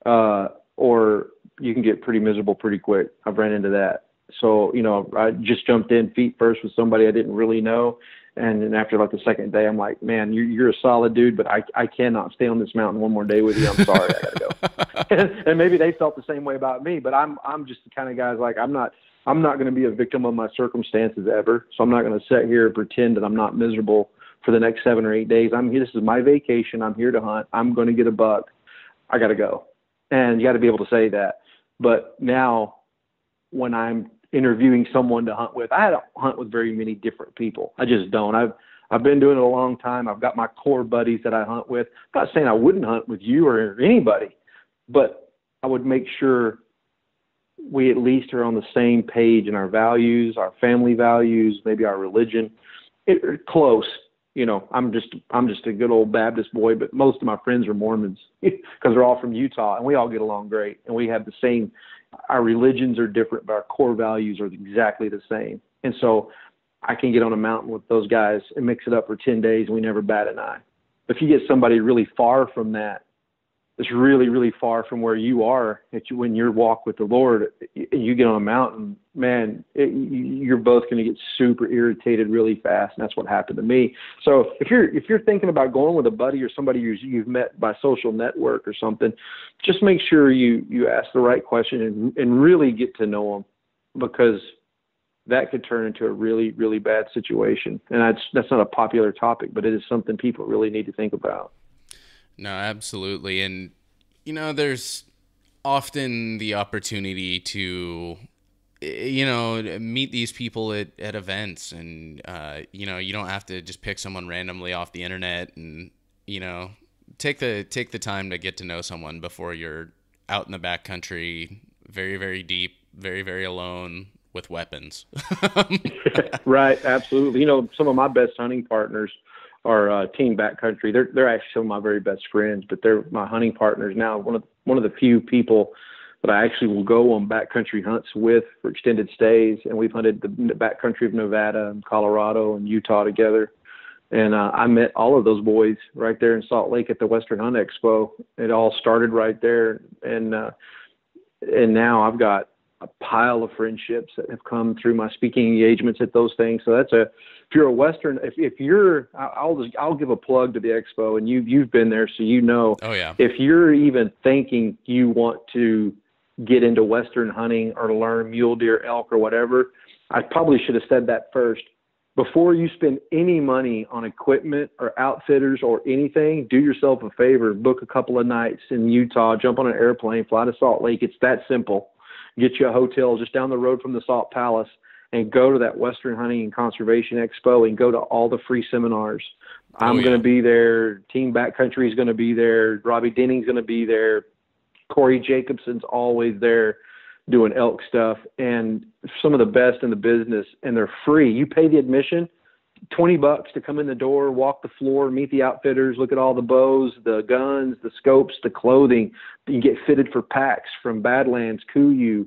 or you can get pretty miserable pretty quick. I've ran into that. So, you know, I just jumped in feet first with somebody I didn't really know. And then after like the second day, I'm like, man, you're a solid dude, but I cannot stay on this mountain one more day with you. I'm sorry. I gotta go. And maybe they felt the same way about me, but I'm just the kind of guy like, I'm not going to be a victim of my circumstances ever. So I'm not going to sit here and pretend that I'm not miserable for the next 7 or 8 days. I'm here. This is my vacation. I'm here to hunt. I'm going to get a buck. I got to go. And you got to be able to say that. But now when I'm interviewing someone to hunt with, I don't hunt with very many different people. I just don't. I've been doing it a long time. I've got my core buddies that I hunt with. I'm not saying I wouldn't hunt with you or anybody, but I would make sure we at least are on the same page in our values, our family values, maybe our religion. Close. You know, I'm just a good old Baptist boy, but most of my friends are Mormons because they're all from Utah, and we all get along great, and we have the same. Our religions are different, but our core values are exactly the same. And so I can get on a mountain with those guys and mix it up for 10 days, and we never bat an eye. But if you get somebody really far from that, it's really, really far from where you are when your walk with the Lord, you get on a mountain, man, you're both going to get super irritated really fast. And that's what happened to me. So if you're thinking about going with a buddy or somebody you've met by social network or something, just make sure you ask the right question and really get to know them, because that could turn into a really, really bad situation. And that's not a popular topic, but it is something people really need to think about. No, absolutely. And, you know, there's often the opportunity to, you know, meet these people at events and, you know, you don't have to just pick someone randomly off the internet and, you know, take the time to get to know someone before you're out in the backcountry, very, very deep, very, very alone with weapons. Right. Absolutely. You know, some of my best hunting partners are Team Backcountry. They're actually some of my very best friends, but they're my hunting partners now. One of the few people that I actually will go on backcountry hunts with for extended stays, and we've hunted the backcountry of Nevada and Colorado and Utah together. And I met all of those boys right there in Salt Lake at the Western Hunting Expo. It all started right there, and now I've got a pile of friendships that have come through my speaking engagements at those things. So if you're a Western, I'll give a plug to the expo, and you've been there. So, you know, oh, yeah. If you're even thinking you want to get into Western hunting or learn mule deer, elk, or whatever, I probably should have said that first. Before you spend any money on equipment or outfitters or anything, do yourself a favor, book a couple of nights in Utah, jump on an airplane, fly to Salt Lake. It's that simple. Get you a hotel just down the road from the Salt Palace, and go to that Western Hunting and Conservation Expo and go to all the free seminars. I'm going to be there. Team Backcountry is going to be there. Robbie Denning's going to be there. Corey Jacobson's always there doing elk stuff, and some of the best in the business, and they're free. You pay the admission, $20 to come in the door, walk the floor, meet the outfitters, look at all the bows, the guns, the scopes, the clothing. You get fitted for packs from Badlands, Kuyu,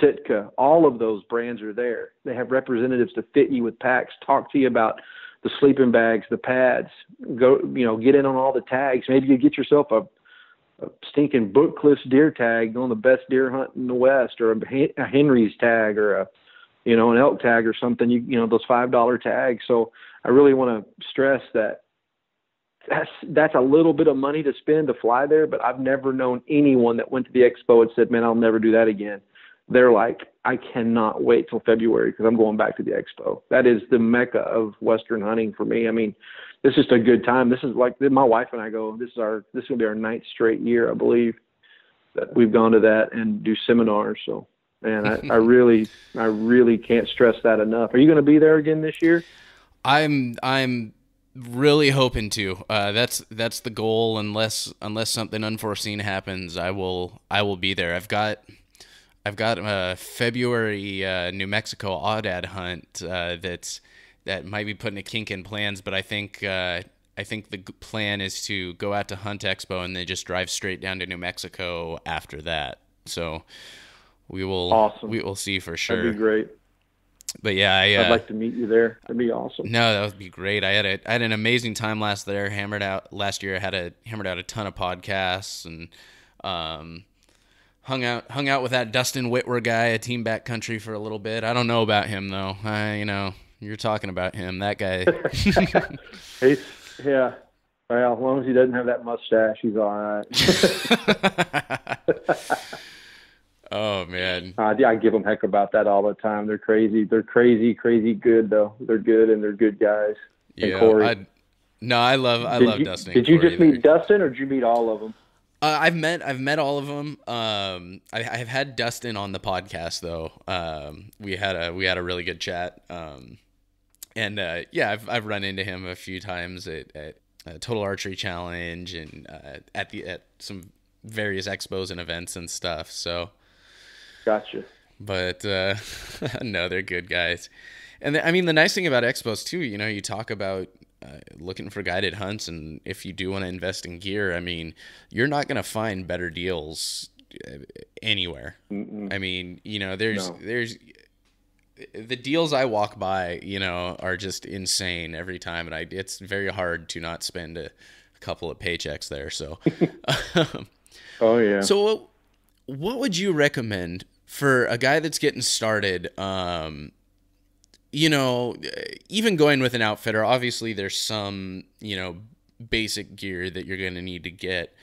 Sitka. All of those brands are there. They have representatives to fit you with packs, talk to you about the sleeping bags, the pads, go, you know, get in on all the tags. Maybe you get yourself a stinking Book Cliffs deer tag on the best deer hunt in the West, or a Henry's tag, or an elk tag or something, you know, those $5 tags. So I really want to stress that that's a little bit of money to spend to fly there, but I've never known anyone that went to the expo and said, man, I'll never do that again. They're like, I cannot wait till February because I'm going back to the expo. That is the mecca of Western hunting for me. I mean, it's just a good time. This is like my wife and I go, this will be our ninth straight year, I believe, that we've gone to that and do seminars. So. And I really can't stress that enough. Are you going to be there again this year? I'm Really hoping to. That's the goal. Unless something unforeseen happens, I will be there. I've got a February New Mexico Audad hunt that might be putting a kink in plans, but I think the plan is to go out to Hunt Expo and then just drive straight down to New Mexico after that. So we will awesome. We will see for sure. That'd be great. But yeah, I'd like to meet you there. That'd be awesome. No, that would be great. I had an amazing time last year. I had hammered out a ton of podcasts and hung out with that Dustin Whitwer guy at Team Backcountry for a little bit. I don't know about him though. You're talking about him, that guy. Yeah. Well, as long as he doesn't have that mustache, he's all right. Oh man, I give them heck about that all the time. They're crazy. They're crazy good though. They're good and they're good guys. And yeah, Corey. I love Dustin. Did you just meet Dustin, or did you meet all of them? I've met all of them. I've had Dustin on the podcast though. We had a really good chat. I've run into him a few times at Total Archery Challenge and at some various expos and events and stuff. So. Gotcha. But no, they're good guys. And I mean, the nice thing about expos too, you know, you talk about looking for guided hunts, and if you do want to invest in gear, I mean, you're not going to find better deals anywhere. Mm-mm. I mean, you know, there's the deals I walk by, you know, are just insane every time. And it's very hard to not spend a couple of paychecks there. So, oh yeah. So what would you recommend for a guy that's getting started? You know, even going with an outfitter, obviously there's some, you know, basic gear that you're going to need to get.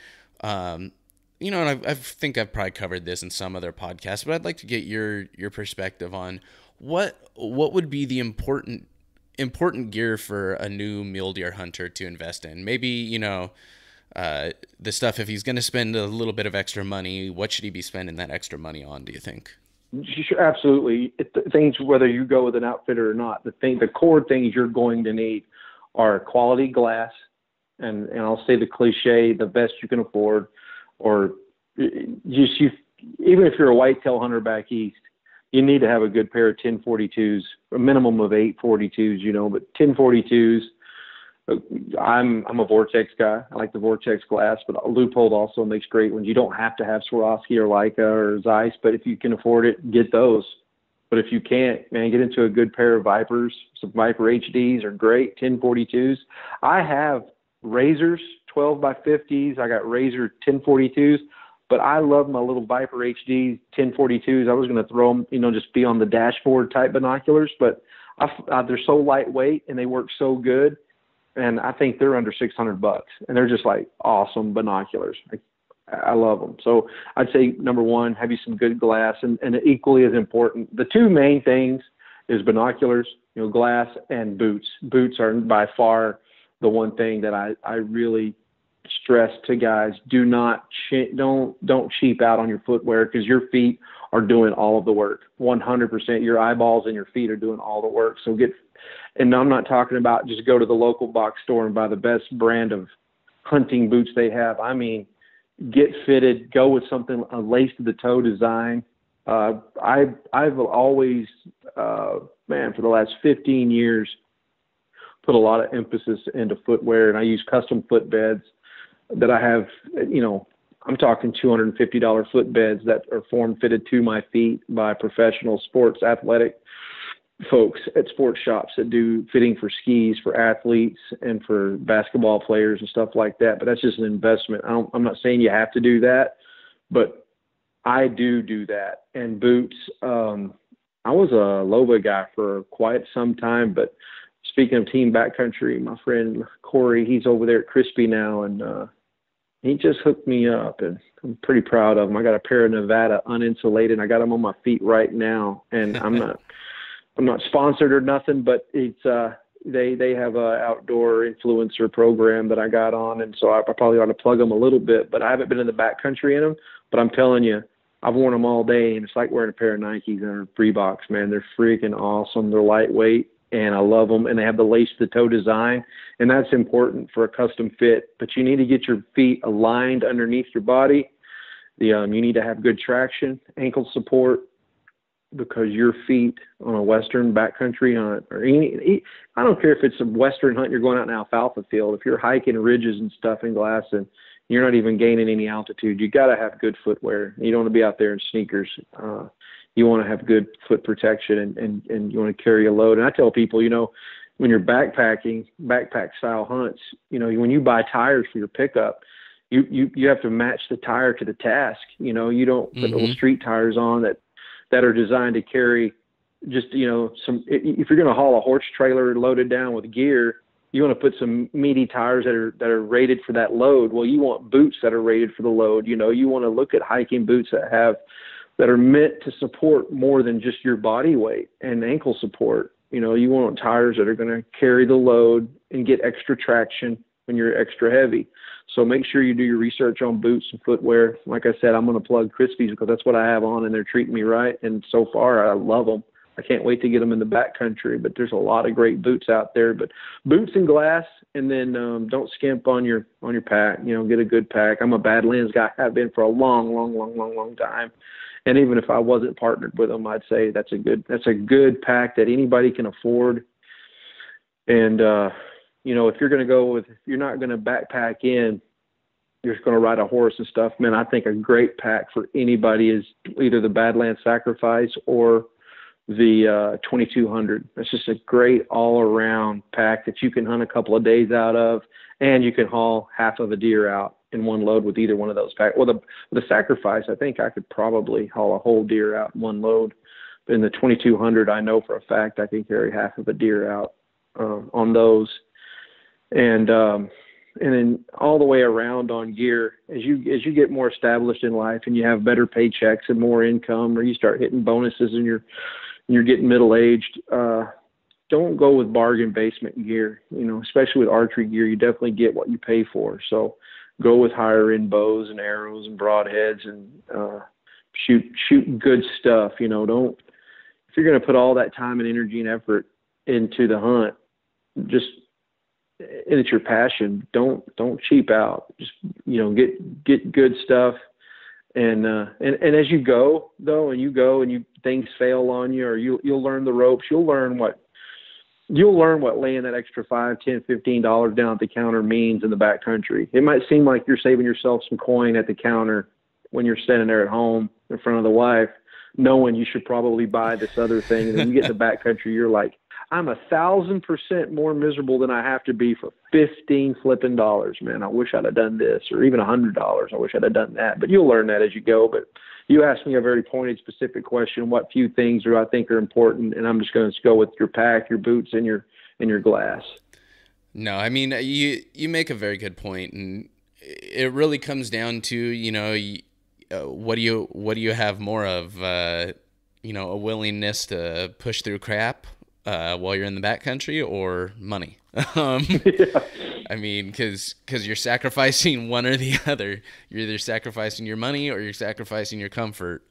You know, and I think I've probably covered this in some other podcast, but I'd like to get your perspective on what would be the important gear for a new mule deer hunter to invest in. Maybe, you know, the stuff, if he's going to spend a little bit of extra money, what should he be spending that extra money on, do you think? Absolutely. Things, whether you go with an outfitter or not, the core things you're going to need are quality glass, and I'll say the cliche, the best you can afford, or just even if you're a whitetail hunter back east, you need to have a good pair of 1042s, a minimum of 842s, you know, but 1042s. I'm a Vortex guy. I like the Vortex glass, but Leupold also makes great ones. You don't have to have Swarovski or Leica or Zeiss, but if you can afford it, get those. But if you can't, man, get into a good pair of Vipers. Some Viper HDs are great, 1042s. I have Razors, 12x50s. I got Razor 1042s, but I love my little Viper HD 1042s. I was going to throw them, you know, just be on the dashboard type binoculars, but they're so lightweight and they work so good. And I think they're under $600, and they're just like awesome binoculars. I love them. So I'd say number one, have you some good glass, and equally as important, the two main things is binoculars, you know, glass and boots. Boots are by far the one thing that I really stress to guys. Do not don't cheap out on your footwear, because your feet are doing all of the work. 100%, your eyeballs and your feet are doing all the work. So and I'm not talking about just go to the local box store and buy the best brand of hunting boots they have. I mean, get fitted, go with something, a lace to the toe design. I've always, for the last 15 years, put a lot of emphasis into footwear, and I use custom footbeds that I have, you know, I'm talking $250 footbeds that are form fitted to my feet by professional sports athletic folks at sports shops that do fitting for skis, for athletes, and for basketball players and stuff like that. But that's just an investment. I'm not saying you have to do that, but I do that. And boots, I was a Loba guy for quite some time, but speaking of Team Backcountry, my friend Corey, he's over there at Crispi now, and he just hooked me up, and I'm pretty proud of him. I got a pair of Nevada uninsulated, and I got them on my feet right now, and I'm not sponsored or nothing, but it's they have a outdoor influencer program that I got on, and so I probably ought to plug them a little bit. But I haven't been in the backcountry in them, but I'm telling you, I've worn them all day, and it's like wearing a pair of Nikes or Reeboks, man. They're freaking awesome. They're lightweight. and I love them. And they have the lace to toe design, and that's important for a custom fit. But you need to get your feet aligned underneath your body. You need to have good traction, ankle support, because your feet on a Western backcountry hunt, or any, I don't care if it's a Western hunt, you're going out in alfalfa field, if you're hiking ridges and stuff in glass and you're not even gaining any altitude, you got to have good footwear. You don't want to be out there in sneakers. You want to have good foot protection, and you want to carry a load. And I tell people, you know, when you're backpacking, backpack style hunts, you know, when you buy tires for your pickup, you have to match the tire to the task. You know, you don't put little street tires on that are designed to carry just, you know, some, if you're going to haul a horse trailer loaded down with gear, you want to put some meaty tires that are rated for that load. Well, you want boots that are rated for the load. You know, you want to look at hiking boots that are meant to support more than just your body weight and ankle support. You know, you want tires that are going to carry the load and get extra traction when you're extra heavy. So make sure you do your research on boots and footwear. Like I said, I'm going to plug Crispi's because that's what I have on, and they're treating me right. And so far, I love them. I can't wait to get them in the backcountry, but there's a lot of great boots out there. But boots and glass, and then don't skimp on your pack. You know, get a good pack. I'm a Badlands guy. I've been for a long, long, long, long, long time. And even if I wasn't partnered with them, I'd say that's a good pack that anybody can afford. And you know, if you're going to go with, if you're not going to backpack in, you're just going to ride a horse and stuff, man, I think a great pack for anybody is either the Badlands Sacrifice or the 2200. It's just a great all-around pack that you can hunt a couple of days out of, and you can haul half of a deer out in one load with either one of those packs. Well, the Sacrifice, I think I could probably haul a whole deer out in one load. But in the 2200, I know for a fact I can carry half of a deer out on those. And then all the way around on gear, as you get more established in life and you have better paychecks and more income, or you start hitting bonuses and you're getting middle-aged, don't go with bargain basement gear, you know, especially with archery gear. You definitely get what you pay for. So go with higher end bows and arrows and broadheads, and shoot good stuff. You know, don't, if you're going to put all that time and energy and effort into the hunt, just, and it's your passion, don't cheap out. Just, you know, get good stuff. And as you go though, and you go and you, things fail on you, or you'll learn the ropes, you'll learn what laying that extra $5, $10, $15 down at the counter means in the backcountry. It might seem like you're saving yourself some coin at the counter when you're standing there at home in front of the wife, knowing you should probably buy this other thing. And then you get in the backcountry, you're like, I'm 1,000% more miserable than I have to be for $15 flipping dollars, man. I wish I'd have done this, or even $100. I wish I'd have done that. But you'll learn that as you go. But you asked me a very pointed, specific question: what few things do I think are important? And I'm just going to go with your pack, your boots, and your glass. No, I mean, you make a very good point, and it really comes down to, you know, what do you have more of? You know, a willingness to push through crap while you're in the backcountry, or money. Yeah. I mean, cause you're sacrificing one or the other. You're either sacrificing your money or you're sacrificing your comfort.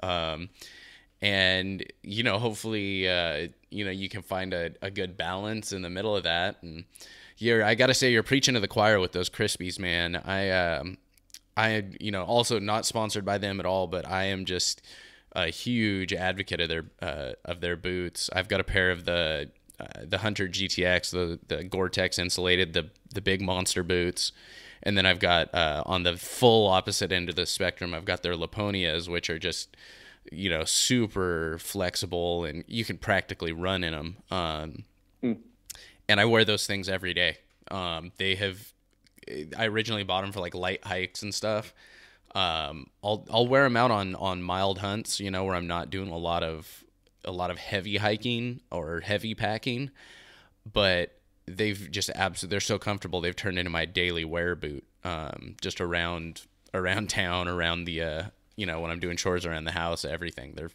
And you know, hopefully, you know, you can find a good balance in the middle of that. And I gotta say, you're preaching to the choir with those Crispies, man. I, you know, also not sponsored by them at all, but I am just a huge advocate of their boots. I've got a pair of the Hunter GTX, the Gore-Tex insulated, the big monster boots, and then I've got on the full opposite end of the spectrum, I've got their Laponias, which are just, you know, super flexible, and you can practically run in them. And I wear those things every day. I originally bought them for like light hikes and stuff. I'll wear them out on mild hunts, you know, where I'm not doing a lot of heavy hiking or heavy packing, but they're so comfortable. They've turned into my daily wear boot, just around town, around the, you know, when I'm doing chores around the house, everything. They're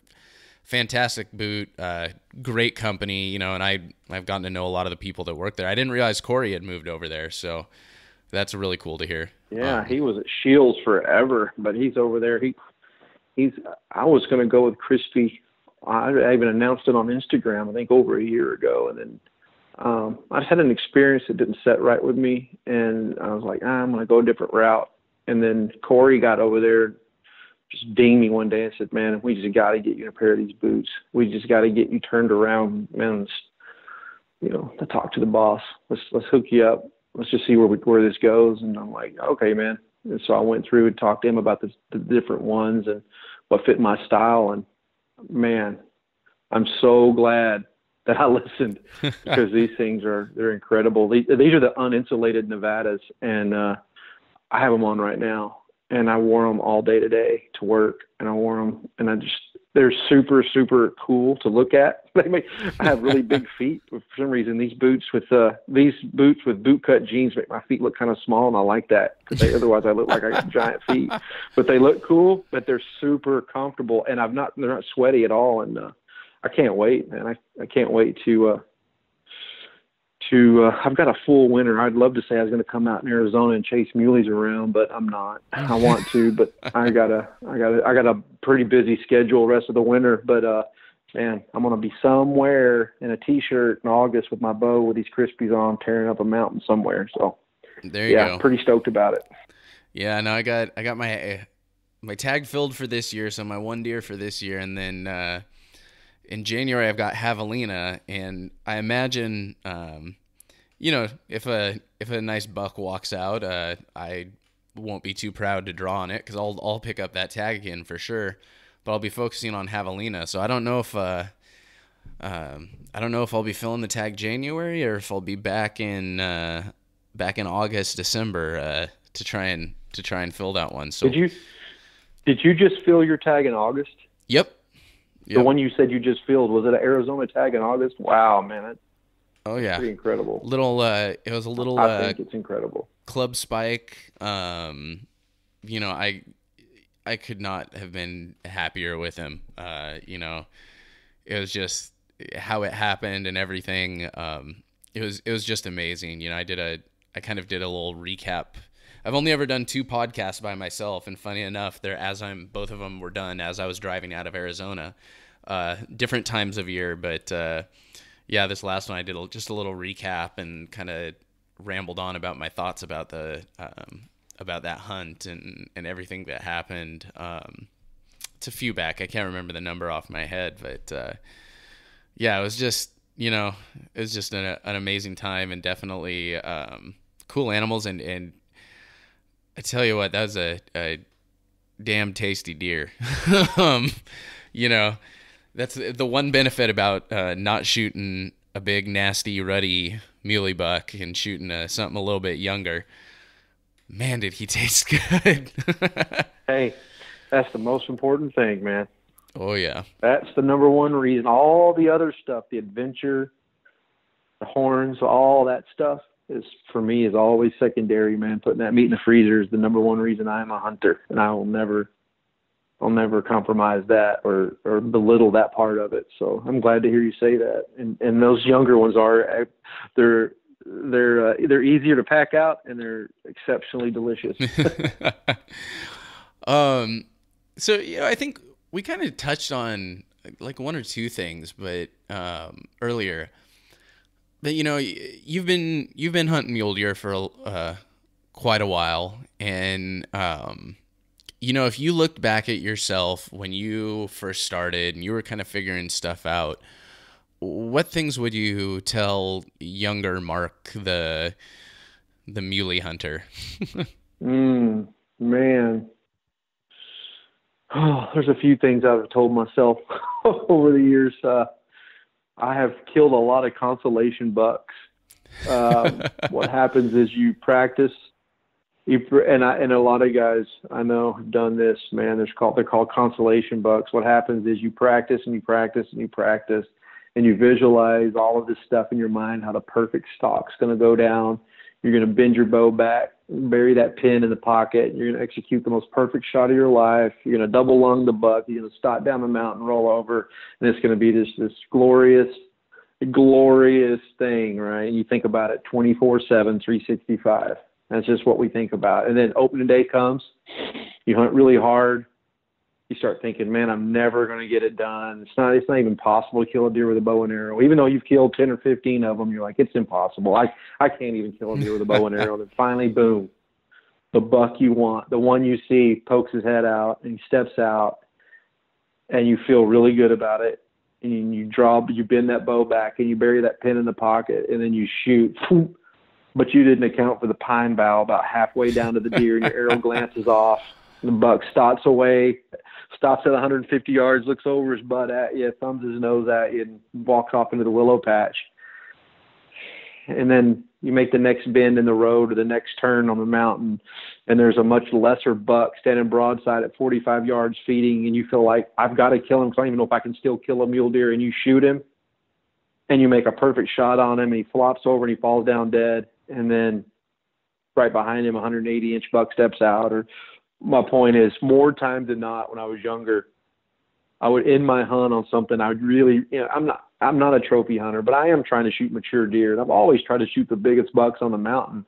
fantastic boot, great company, you know, and I've gotten to know a lot of the people that work there. I didn't realize Corey had moved over there, so that's really cool to hear. Yeah, he was at Shields forever, but he's over there. I was going to go with Crispi. I even announced it on Instagram, I think, over a year ago, and then I just had an experience that didn't set right with me, and I was like, I'm going to go a different route. And then Corey got over there, just dinged me one day and said, man, we just got to get you a pair of these boots. We just got to get you turned around, man. You know, to talk to the boss. Let's hook you up. Let's just see where this goes. And I'm like, okay, man. And so I went through and talked to him about the different ones and what fit my style. And man, I'm so glad that I listened, because these things they're incredible. These are the uninsulated Nevadas, and I have them on right now. And I wore them all day today to work, and I wore them, and they're super, super cool to look at. I have really big feet, but for some reason, these boots with bootcut jeans make my feet look kind of small, and I like that, because otherwise I look like I got giant feet. But they look cool, but they're super comfortable, and they're not sweaty at all. And I can't wait, man. I can't wait to I've got a full winter. I'd love to say I was going to come out in Arizona and chase muleys around, but I'm not. I want to, but I got a pretty busy schedule the rest of the winter. But man, I'm going to be somewhere in a t-shirt in August with my bow with these Crispis on, tearing up a mountain somewhere. So there you go. I'm pretty stoked about it. Yeah, no, I got my tag filled for this year, so my one deer for this year, and then in January, I've got javelina, and I imagine, you know, if a nice buck walks out, I won't be too proud to draw on it, because I'll pick up that tag again for sure. But I'll be focusing on javelina, so I don't know if I'll be filling the tag January, or if I'll be back in August, December to try and fill that one. So did you just fill your tag in August? Yep. Yep. The one you said you just filled, was it an Arizona tag in August? Wow, man. Oh, yeah. Pretty incredible. I think it's incredible. Club spike. You know, I could not have been happier with him. You know, it was just how it happened and everything. It was just amazing. You know, I kind of did a little recap. I've only ever done 2 podcasts by myself, and funny enough, both of them were done as I was driving out of Arizona, different times of year. But yeah, this last one I did just a little recap and kind of rambled on about my thoughts about about that hunt and everything that happened. It's a few back. I can't remember the number off my head, but yeah, it was just, you know, it was just an amazing time, and definitely cool animals and. I tell you what, that was a damn tasty deer. You know, that's the one benefit about not shooting a big, nasty, ruddy muley buck and shooting something a little bit younger. Man, did he taste good. Hey, that's the most important thing, man. Oh, yeah. That's the number one reason. All the other stuff, the adventure, the horns, all that stuff, for me is always secondary, man. Putting that meat in the freezer is the number one reason I am a hunter, and I'll never compromise that or belittle that part of it. So I'm glad to hear you say that. And those younger ones are, they're easier to pack out, and they're exceptionally delicious. So, you know, I think we kind of touched on like one or two things, but earlier. That, you know, you've been hunting mule deer for quite a while, and you know, if you looked back at yourself when you first started and you were kind of figuring stuff out, what things would you tell younger Mark, the muley hunter? Man, there's a few things I've told myself over the years. I have killed a lot of consolation bucks. What happens is you practice. And a lot of guys I know have done this, man. They're called consolation bucks. What happens is you practice and you practice and you practice, and you visualize all of this stuff in your mind, how the perfect stock's going to go down. You're going to bend your bow back, bury that pin in the pocket. You're going to execute the most perfect shot of your life. You're going to double lung the buck. You're going to stalk down the mountain, roll over, and it's going to be this glorious, glorious thing, right? And you think about it 24/7, 365. That's just what we think about. And then opening day comes. You hunt really hard. you start thinking, man, I'm never going to get it done. It's not even possible to kill a deer with a bow and arrow. Even though you've killed 10 or 15 of them, you're like, it's impossible. I can't even kill a deer with a bow and arrow. Then finally, boom, the buck you want, the one you see, pokes his head out and he steps out, and you feel really good about it. And you bend that bow back and you bury that pin in the pocket, and then you shoot. But you didn't account for the pine bough about halfway down to the deer, and your arrow glances off. The buck stops at 150 yards, looks over his butt at you, thumbs his nose at you, and walks off into the willow patch. And then you make the next bend in the road or the next turn on the mountain, and there's a much lesser buck standing broadside at 45 yards feeding, and you feel like, I've got to kill him because I don't even know if I can still kill a mule deer. And you shoot him, and you make a perfect shot on him, and he flops over and he falls down dead. And then right behind him, 180-inch buck steps out. Or my point is, more times than not, when I was younger, I would end my hunt on something. I would really, I'm not a trophy hunter, but I am trying to shoot mature deer. And I've always tried to shoot the biggest bucks on the mountain.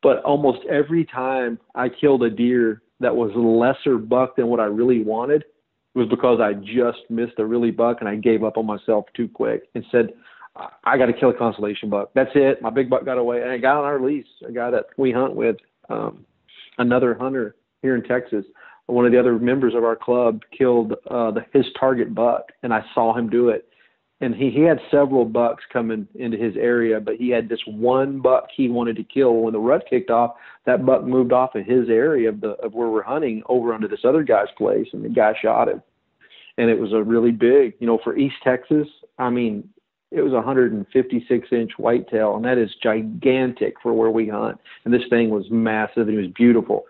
But almost every time I killed a deer that was a lesser buck than what I really wanted, it was because I just missed a really buck and I gave up on myself too quick and said, I got to kill a constellation buck. That's it. My big buck got away. And I got on our lease, a guy that we hunt with, another hunter here in Texas, one of the other members of our club, killed his target buck, and I saw him do it. And he had several bucks coming into his area, but he had this one buck he wanted to kill. When the rut kicked off, that buck moved off of his area of where we're hunting over onto this other guy's place, and the guy shot him. And it was a really big, for East Texas, it was a 156-inch whitetail, and that is gigantic for where we hunt. And this thing was massive, and it was beautiful.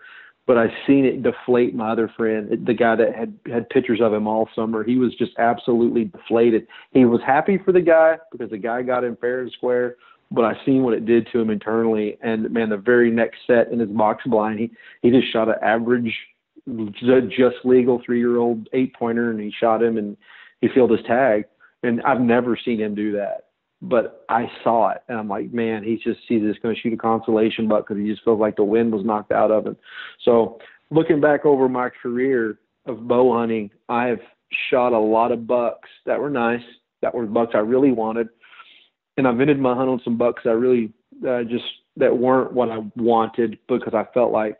But I seen it deflate my other friend, the guy that had pictures of him all summer. He was just absolutely deflated. He was happy for the guy because the guy got him fair and square, but I seen what it did to him internally. And, man, the very next set in his box blind, he just shot an average, just legal 3-year-old 8-pointer, and he shot him, and he filled his tag. And I've never seen him do that, but I saw it. And I'm like, man, he's just going to shoot a constellation buck because he just feels like the wind was knocked out of him. So looking back over my career of bow hunting, I've shot a lot of bucks that were nice, that were bucks I really wanted. And I've ended my hunt on some bucks that weren't what I wanted because I felt like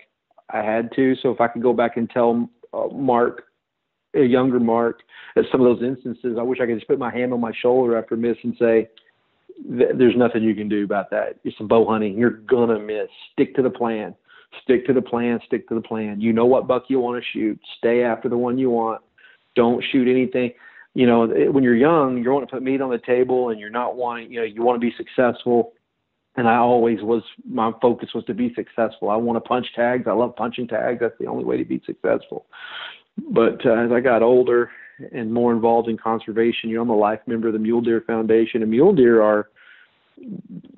I had to. So if I could go back and tell a younger Mark, at some of those instances, I wish I could just put my hand on my shoulder after miss and say, there's nothing you can do about that. It's bow hunting. You're going to miss. Stick to the plan. Stick to the plan. Stick to the plan. You know what buck you want to shoot. Stay after the one you want. Don't shoot anything. When you're young, you want to put meat on the table and you're not wanting, you want to be successful. And I always was, my focus was to be successful. I want to punch tags. I love punching tags. That's the only way to be successful. But as I got older and more involved in conservation, I'm a life member of the Mule Deer Foundation, and mule deer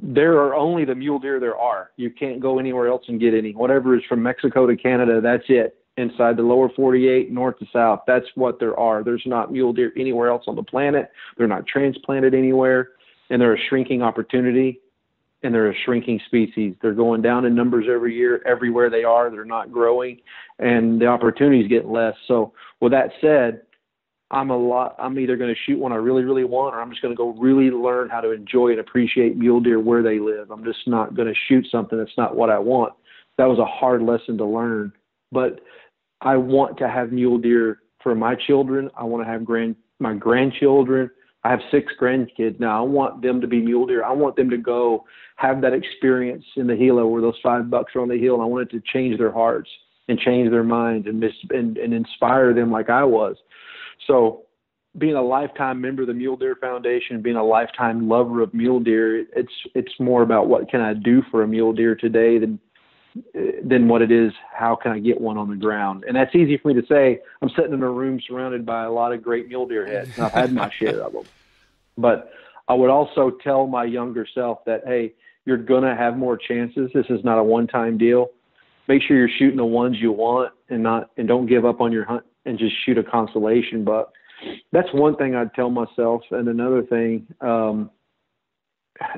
there are only the mule deer there are. You can't go anywhere else and get any. Whatever is from Mexico to Canada, that's it. Inside the lower 48, north to south, that's what there are. There's not mule deer anywhere else on the planet. They're not transplanted anywhere, and they're a shrinking opportunity, and they're a shrinking species. They're going down in numbers every year. Everywhere they are, they're not growing, and the opportunities get less. So with that said, I'm either going to shoot one I really, really want, or I'm just going to go really learn how to enjoy and appreciate mule deer where they live. I'm just not going to shoot something that's not what I want. That was a hard lesson to learn, but I want to have mule deer for my children. I want to have my grandchildren. I have 6 grandkids now. I want them to be mule deer. I want them to go have that experience in the Gila where those 5 bucks are on the hill. And I want it to change their hearts and change their minds and inspire them like I was. So being a lifetime member of the Mule Deer Foundation, being a lifetime lover of mule deer, it's more about what can I do for a mule deer today than what it is, how can I get one on the ground? And that's easy for me to say. I'm sitting in a room surrounded by a lot of great mule deer heads, and I've had my share of them. But I would also tell my younger self that, hey, you're going to have more chances. This is not a one-time deal. Make sure you're shooting the ones you want and don't give up on your hunt and just shoot a constellation buck. That's one thing I'd tell myself. And another thing, I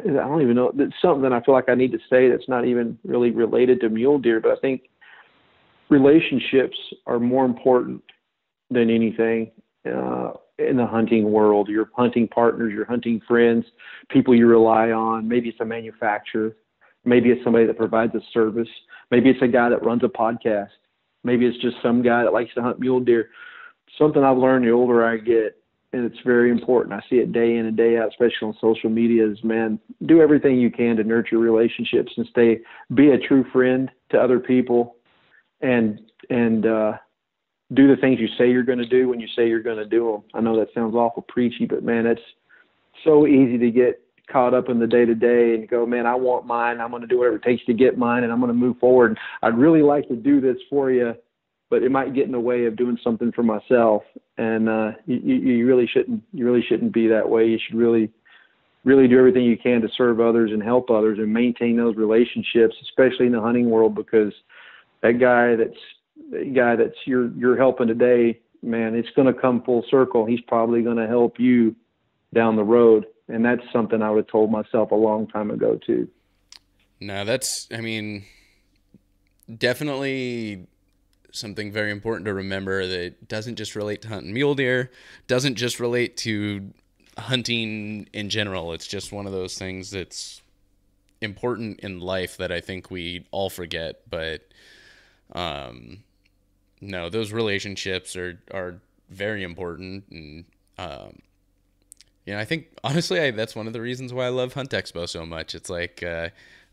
don't even know. It's something I feel like I need to say that's not even really related to mule deer, but I think relationships are more important than anything in the hunting world. Your hunting partners, your hunting friends, people you rely on. Maybe it's a manufacturer. Maybe it's somebody that provides a service. Maybe it's a guy that runs a podcast. Maybe it's just some guy that likes to hunt mule deer. Something I've learned the older I get, and it's very important. I see it day in and day out, especially on social media, is, man, do everything you can to nurture relationships and be a true friend to other people, and do the things you say you're going to do when you say you're going to do them. I know that sounds awful preachy, but, man, it's so easy to get caught up in the day-to-day and go, man, I want mine. I'm going to do whatever it takes to get mine, and I'm going to move forward. I'd really like to do this for you, but it might get in the way of doing something for myself. And you really shouldn't be that way. You should really, really do everything you can to serve others and help others and maintain those relationships, especially in the hunting world, because that guy that's you're helping today, man, it's going to come full circle. He's probably going to help you down the road. And that's something I would have told myself a long time ago too. No, definitely something very important to remember, that doesn't just relate to hunting mule deer, doesn't just relate to hunting in general. It's just one of those things that's important in life that I think we all forget. But no, those relationships are very important. And I think honestly, that's one of the reasons why I love Hunt Expo so much. It's like,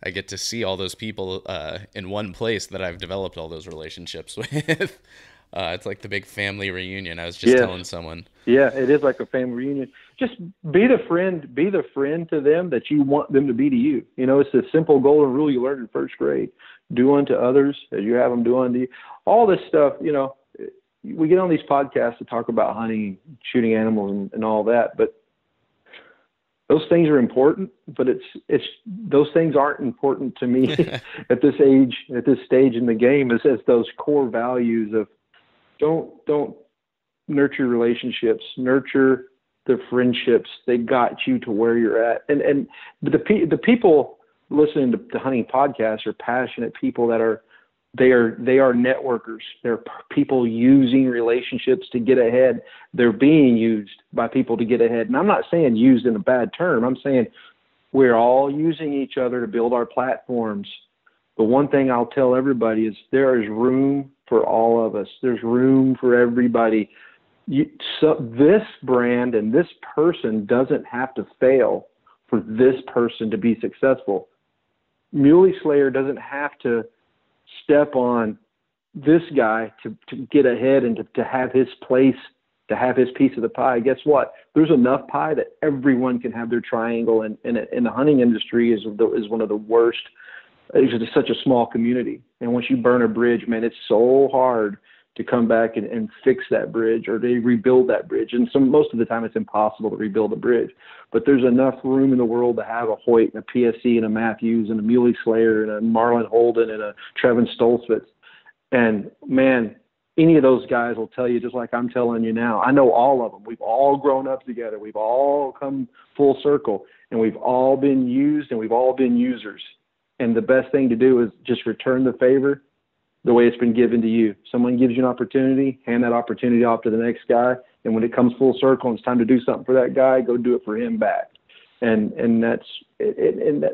I get to see all those people in one place that I've developed all those relationships with. It's like the big family reunion. I was just telling someone. Yeah, it is like a family reunion. Just be the friend to them that you want them to be to you. You know, it's the simple golden rule you learned in first grade. Do unto others as you have them do unto you. All this stuff, you know, we get on these podcasts to talk about hunting, shooting animals and all that, but those things are important, but it's those things aren't important to me at this age, at this stage in the game. It's those core values of don't nurture relationships, nurture the friendships that got you to where you're at. And the people listening to hunting podcasts are passionate people that are networkers. They're people using relationships to get ahead. They're being used by people to get ahead. And I'm not saying used in a bad term. I'm saying we're all using each other to build our platforms. The one thing I'll tell everybody is there is room for all of us. There's room for everybody. This brand and this person doesn't have to fail for this person to be successful. Muley Slayer doesn't have to step on this guy to get ahead and to have his place, to have his piece of the pie. Guess what? There's enough pie that everyone can have their triangle. And the hunting industry is one of the worst. It's just such a small community. And once you burn a bridge, man, it's so hard to come back and fix that bridge or to rebuild that bridge. And most of the time it's impossible to rebuild a bridge, but there's enough room in the world to have a Hoyt and a PSE and a Matthews and a Muley Slayer and a Marlon Holden and a Trevin Stolzfitz. And man, any of those guys will tell you, just like I'm telling you now, I know all of them. We've all grown up together. We've all come full circle, and we've all been used and we've all been users. And the best thing to do is just return the favor the way it's been given to you. Someone gives you an opportunity, hand that opportunity off to the next guy. And when it comes full circle and it's time to do something for that guy, go do it for him back. And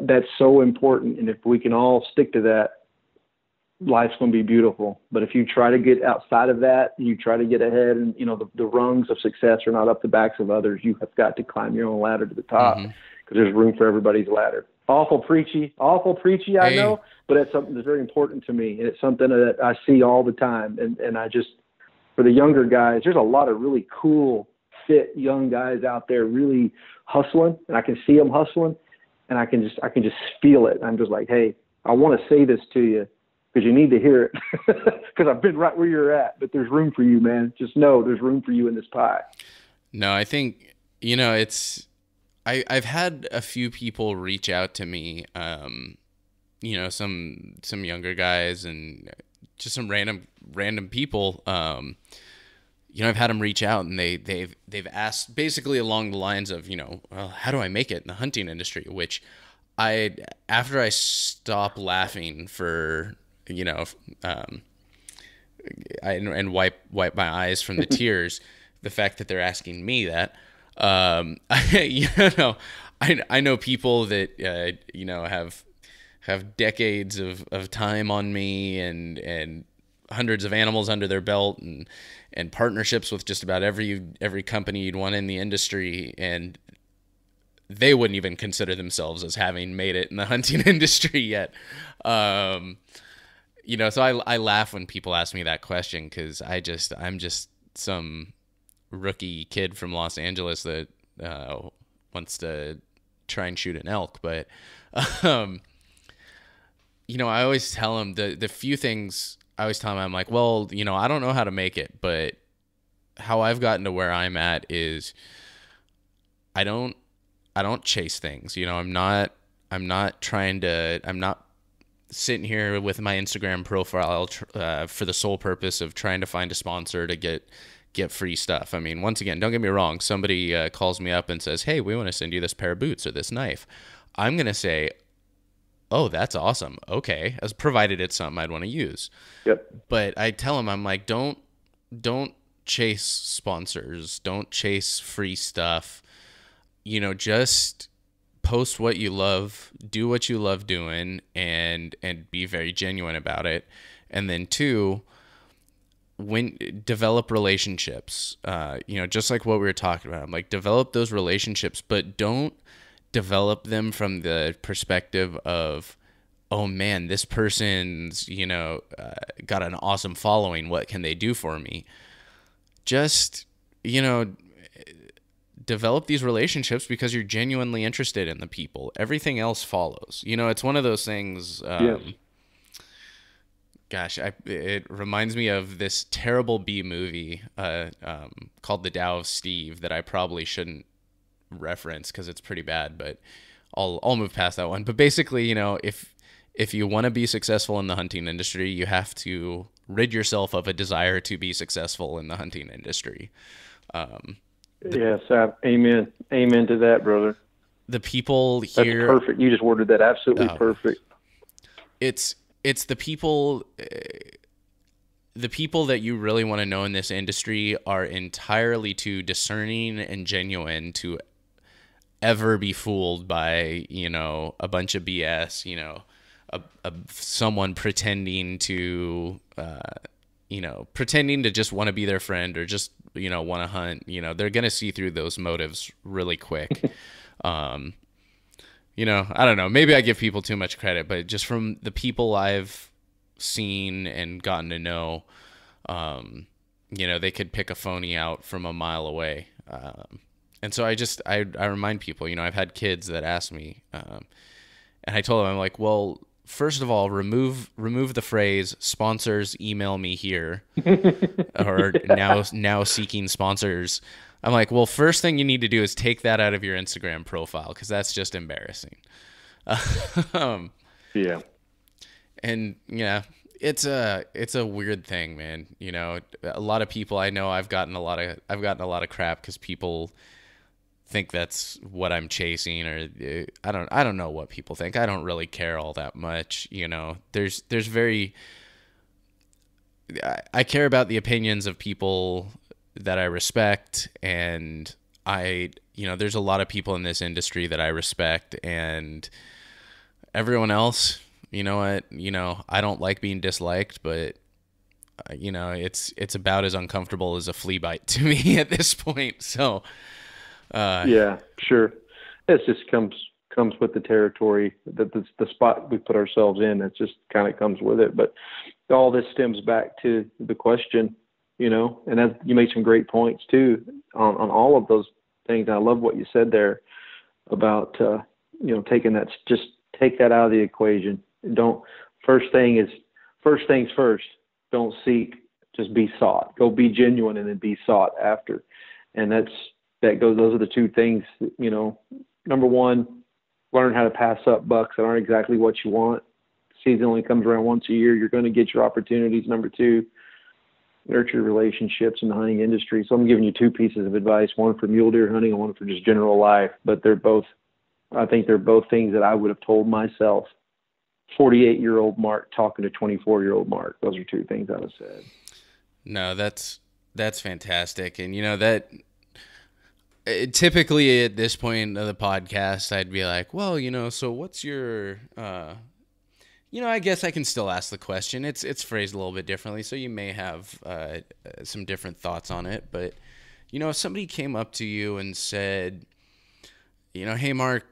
that's so important. And if we can all stick to that, life's going to be beautiful. But if you try to get outside of that, you try to get ahead, and you know, the rungs of success are not up the backs of others. You have got to climb your own ladder to the top, because there's room for everybody's ladder. Awful preachy, I know, but it's something that's very important to me, and it's something that I see all the time. And I just, for the younger guys, there's a lot of really cool, fit young guys out there really hustling, and I can see them hustling, and I can just feel it. I'm just like, hey, I want to say this to you because you need to hear it, because I've been right where you're at, but there's room for you, man. Just know there's room for you in this pie. No, I think, you know, it's, I've had a few people reach out to me, you know, some younger guys and just some random people. You know, I've had them reach out, and they've asked basically along the lines of, you know, well, how do I make it in the hunting industry? Which after I stop laughing for, you know, and wipe my eyes from the tears, the fact that they're asking me that. I know people that you know, have decades of time on me and hundreds of animals under their belt and partnerships with just about every company you'd want in the industry, and they wouldn't even consider themselves as having made it in the hunting industry yet. You know, so I laugh when people ask me that question, because I'm just some rookie kid from Los Angeles that wants to try and shoot an elk. But you know, I always tell them the few things I always tell them, I'm like, well, you know, I don't know how to make it, but how I've gotten to where I'm at is I don't chase things. You know, I'm not sitting here with my Instagram profile for the sole purpose of trying to find a sponsor to get free stuff. I mean, once again, don't get me wrong. Somebody calls me up and says, hey, we want to send you this pair of boots or this knife. I'm going to say, oh, that's awesome. Okay. As provided it's something I'd want to use. Yep. But I tell them, I'm like, don't chase sponsors. Don't chase free stuff. You know, just post what you love, do what you love doing, and be very genuine about it. And then two, develop relationships, you know, just like what we were talking about. I'm like, develop those relationships, but don't develop them from the perspective of, oh man, this person's, you know, got an awesome following. What can they do for me? Just, you know, develop these relationships because you're genuinely interested in the people. Everything else follows. You know, it's one of those things. Yeah. Gosh, it reminds me of this terrible B movie called The Tao of Steve that I probably shouldn't reference because it's pretty bad, but I'll move past that one. But basically, you know, if you want to be successful in the hunting industry, you have to rid yourself of a desire to be successful in the hunting industry. Yes, amen. Amen to that, brother. The people here... That's perfect. You just worded that absolutely perfect. It's the people that you really want to know in this industry are entirely too discerning and genuine to ever be fooled by, you know, a bunch of BS, you know, someone pretending to, you know, pretending to just want to be their friend or just, you know, want to hunt. You know, they're going to see through those motives really quick. You know, I don't know, maybe I give people too much credit, but just from the people I've seen and gotten to know, you know, they could pick a phony out from a mile away. And so I remind people, you know, I've had kids that ask me, and I told them, I'm like, well, first of all, remove the phrase sponsors, email me here, or now seeking sponsors. I'm like, well, first thing you need to do is take that out of your Instagram profile because that's just embarrassing. Yeah. And yeah, it's a weird thing, man. You know, a lot of people I know, I've gotten a lot of crap because people think that's what I'm chasing, or I don't know what people think. I don't really care all that much. You know, I care about the opinions of people that I respect, and you know, there's a lot of people in this industry that I respect, and everyone else, you know what, you know, I don't like being disliked, but you know, it's about as uncomfortable as a flea bite to me at this point. So, yeah, sure. It just comes with the territory, that the spot we put ourselves in. It just kind of comes with it, but all this stems back to the question. You know, and as you made some great points too on all of those things. I love what you said there about, you know, take that out of the equation. First things first, don't seek, just be sought. Go be genuine and then be sought after. And those are the two things, you know. Number one, learn how to pass up bucks that aren't exactly what you want. Season only comes around once a year. You're going to get your opportunities. Number two, nurture relationships in the hunting industry. So I'm giving you two pieces of advice, one for mule deer hunting and one for just general life. But I think they're both things that I would have told myself, 48-year-old Mark talking to 24-year-old Mark. Those are two things I would have said. No, that's fantastic. And you know that typically at this point of the podcast, I'd be like, well, you know, so what's your, you know, I guess I can still ask the question. It's phrased a little bit differently, so you may have some different thoughts on it. But, you know, if somebody came up to you and said, you know, hey, Mark,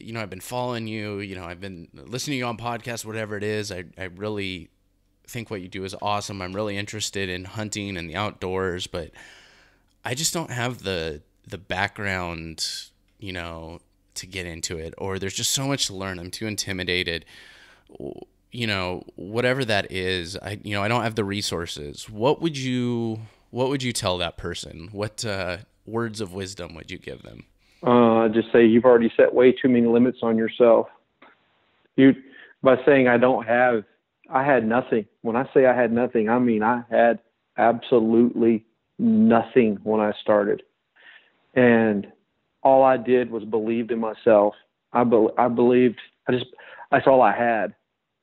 you know, I've been following you, you know, I've been listening to you on podcasts, whatever it is, I really think what you do is awesome. I'm really interested in hunting and the outdoors, but I just don't have the background, you know, to get into it, or there's just so much to learn. I'm too intimidated. You know, whatever that is, I don't have the resources. What would you tell that person? What words of wisdom would you give them? Just say you've already set way too many limits on yourself. By saying I had nothing. When I say I had nothing, I mean I had absolutely nothing when I started. And all I did was believed in myself. That's all I had.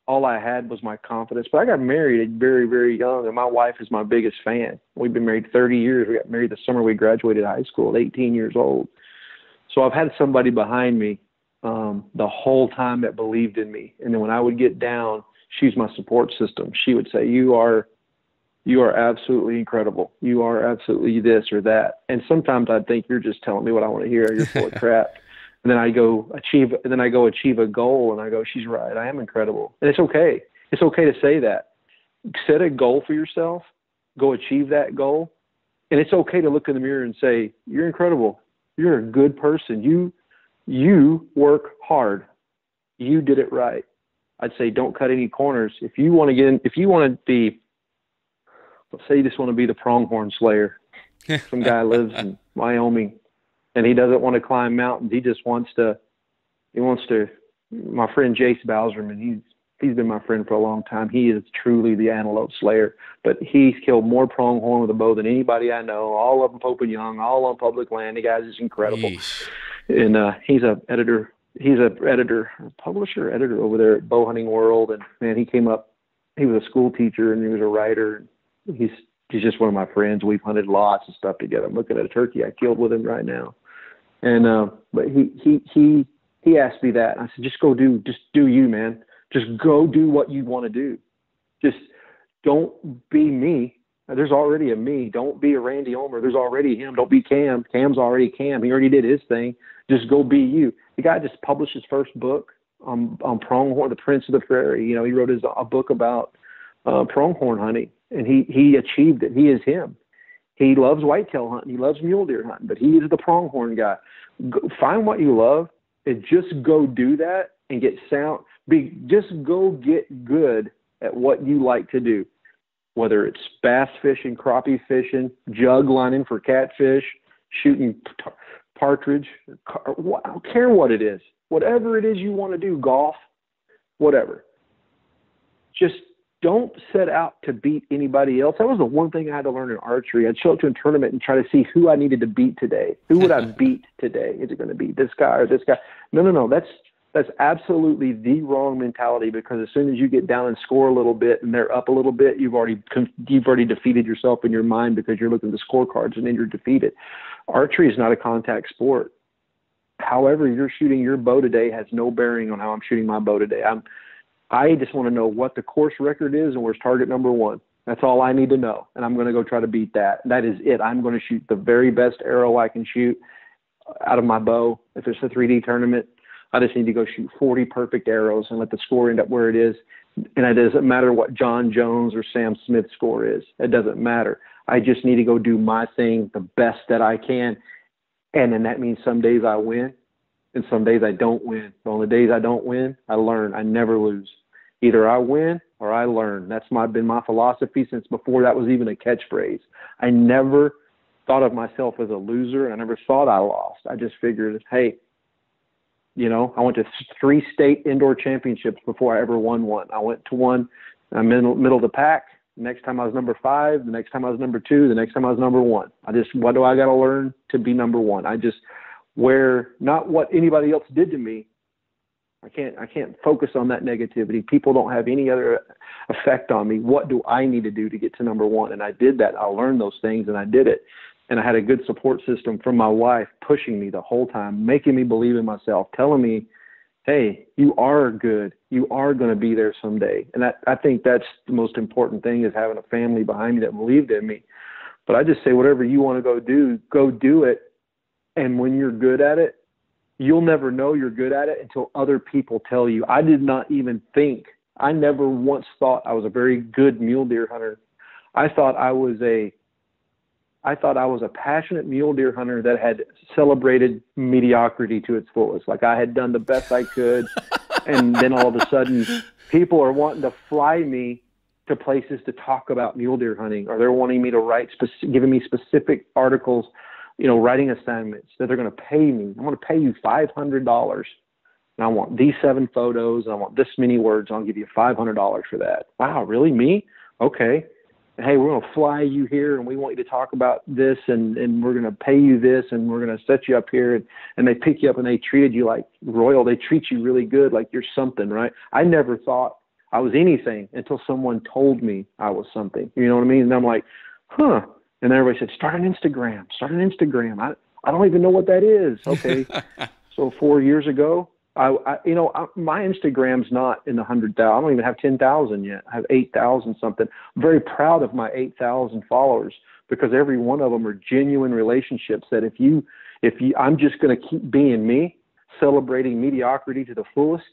All I had was my confidence. But I got married very, very young, and my wife is my biggest fan. We've been married 30 years. We got married the summer we graduated high school at 18 years old. So I've had somebody behind me the whole time that believed in me. And then when I would get down, she's my support system. She would say, you are absolutely incredible. You are absolutely this or that. And sometimes I'd think, you're just telling me what I want to hear. You're full of crap. And then I go achieve a goal, and I go, she's right. I am incredible. And it's okay. It's okay to say that. Set a goal for yourself. Go achieve that goal. And it's okay to look in the mirror and say, you're incredible. You're a good person. You work hard. You did it right. I'd say don't cut any corners. Let's say you just want to be the pronghorn slayer. Some guy lives in Wyoming, and he doesn't want to climb mountains. He just wants to, my friend Jace Bowserman, he's been my friend for a long time. He is truly the antelope slayer, but he's killed more pronghorn with a bow than anybody I know, all of them Pope and Young, all on public land. The guy's just incredible. Yeesh. And he's a publisher editor over there at Bow Hunting World. And man, he came up, he was a school teacher and he was a writer. He's just one of my friends. We've hunted lots of stuff together. I'm looking at a turkey I killed with him right now. And, but he asked me that. And I said, just do you, man. Just go do what you want to do. Just don't be me. There's already a me. Don't be a Randy Ulmer. There's already him. Don't be Cam. Cam's already Cam. He already did his thing. Just go be you. The guy just published his first book on pronghorn, The Prince of the Prairie. You know, he wrote a book about pronghorn hunting, and he achieved it. He is him. He loves whitetail hunting. He loves mule deer hunting, but he is the pronghorn guy. Go, find what you love and just go do that and get sound. Just go get good at what you like to do, whether it's bass fishing, crappie fishing, jug lining for catfish, shooting partridge. I don't care what it is. Whatever it is you want to do, golf, whatever. Just don't set out to beat anybody else. That was the one thing I had to learn in archery. I'd show up to a tournament and try to see who I needed to beat today. Who would I beat today? Is it going to be this guy or this guy? No. That's absolutely the wrong mentality, because as soon as you get down and score a little bit and they're up a little bit, you've already defeated yourself in your mind, because you're looking at the scorecards and then you're defeated. Archery is not a contact sport. However you're shooting your bow today has no bearing on how I'm shooting my bow today. I just want to know what the course record is and where's target number one. That's all I need to know. And I'm going to go try to beat that. That is it. I'm going to shoot the very best arrow I can shoot out of my bow. If it's a 3D tournament, I just need to go shoot 40 perfect arrows and let the score end up where it is. And it doesn't matter what John Jones or Sam Smith's score is. It doesn't matter. I just need to go do my thing the best that I can. And then that means some days I win and some days I don't win. But on the days I don't win, I learn. I never lose. Either I win or I learn. That's been my philosophy since before that was even a catchphrase. I never thought of myself as a loser. I never thought I lost. I just figured, hey, you know, I went to 3 state indoor championships before I ever won one. I went to one, I'm in the middle of the pack. The next time I was number 5, the next time I was number 2, the next time I was number 1. What do I got to learn to be number 1? Not what anybody else did to me. I can't focus on that negativity. People don't have any other effect on me. What do I need to do to get to number one? And I did that. I learned those things and I did it. And I had a good support system from my wife pushing me the whole time, making me believe in myself, telling me, hey, you are good. You are going to be there someday. And I think that's the most important thing, is having a family behind me that believed in me. But I just say, whatever you want to go do it. And when you're good at it, you'll never know you're good at it until other people tell you. I did not even think. I never once thought I was a very good mule deer hunter. I thought I was a passionate mule deer hunter that had celebrated mediocrity to its fullest. Like, I had done the best I could. And then all of a sudden people are wanting to fly me to places to talk about mule deer hunting, or they're wanting me to write, giving me specific articles, you know, writing assignments that they're going to pay me. I'm going to pay you $500 and I want these 7 photos. And I want this many words. I'll give you $500 for that. Wow. Really? Me? Okay. Hey, we're going to fly you here and we want you to talk about this, and we're going to pay you this, and we're going to set you up here. And they pick you up and they treated you like royal. They treat you really good. Like you're something, right? I never thought I was anything until someone told me I was something, you know what I mean? And I'm like, huh. And everybody said, start an Instagram. I don't even know what that is. Okay. So 4 years ago, my Instagram's not in the 100,000. I don't even have 10,000 yet. I have 8,000 something. I'm very proud of my 8,000 followers, because every one of them are genuine relationships that if you, I'm just going to keep being me, celebrating mediocrity to the fullest.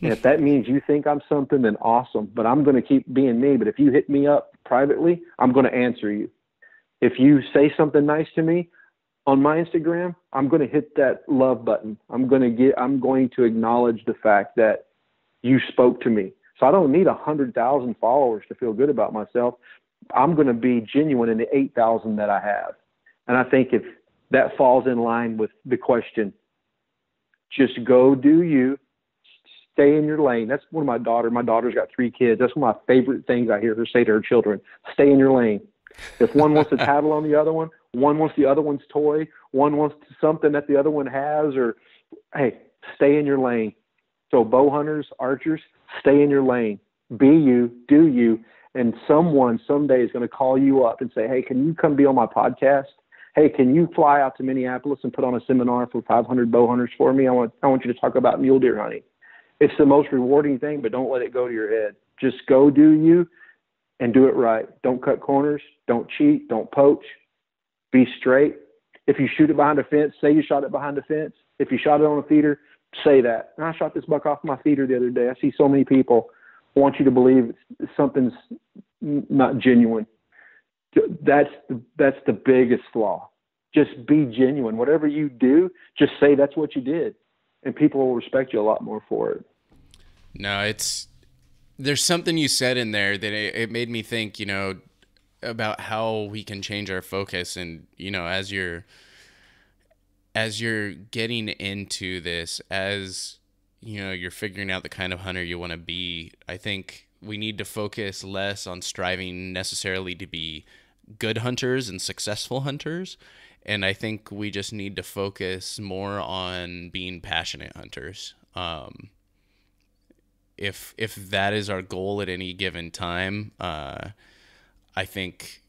And if that means you think I'm something, then awesome, but I'm going to keep being me. But if you hit me up privately, I'm going to answer you. If you say something nice to me on my Instagram, I'm going to hit that love button. I'm going to acknowledge the fact that you spoke to me. So I don't need 100,000 followers to feel good about myself. I'm going to be genuine in the 8,000 that I have. And I think if that falls in line with the question, just go do you, stay in your lane. That's one of my daughter's got 3 kids. That's one of my favorite things I hear her say to her children, stay in your lane. If one wants to tattle on the other one, one wants the other one's toy, one wants something that the other one has, or, hey, stay in your lane. So bow hunters, archers, stay in your lane. Be you, do you, and someone someday is going to call you up and say, hey, can you come be on my podcast? Hey, can you fly out to Minneapolis and put on a seminar for 500 bow hunters for me? I want you to talk about mule deer hunting. It's the most rewarding thing, but don't let it go to your head. Just go do you and do it right. Don't cut corners. Don't cheat. Don't poach. Be straight. If you shoot it behind a fence, say you shot it behind a fence. If you shot it on a feeder, say that. And I shot this buck off my feeder the other day. I see so many people want you to believe something's not genuine. That's the biggest flaw. Just be genuine. Whatever you do, just say that's what you did. And people will respect you a lot more for it. No, there's something you said in there that it made me think, you know, about how we can change our focus. And, you know, as you're getting into this, as, you know, you're figuring out the kind of hunter you want to be, I think we need to focus less on striving necessarily to be good hunters and successful hunters. And I think we just need to focus more on being passionate hunters. If that is our goal at any given time, I think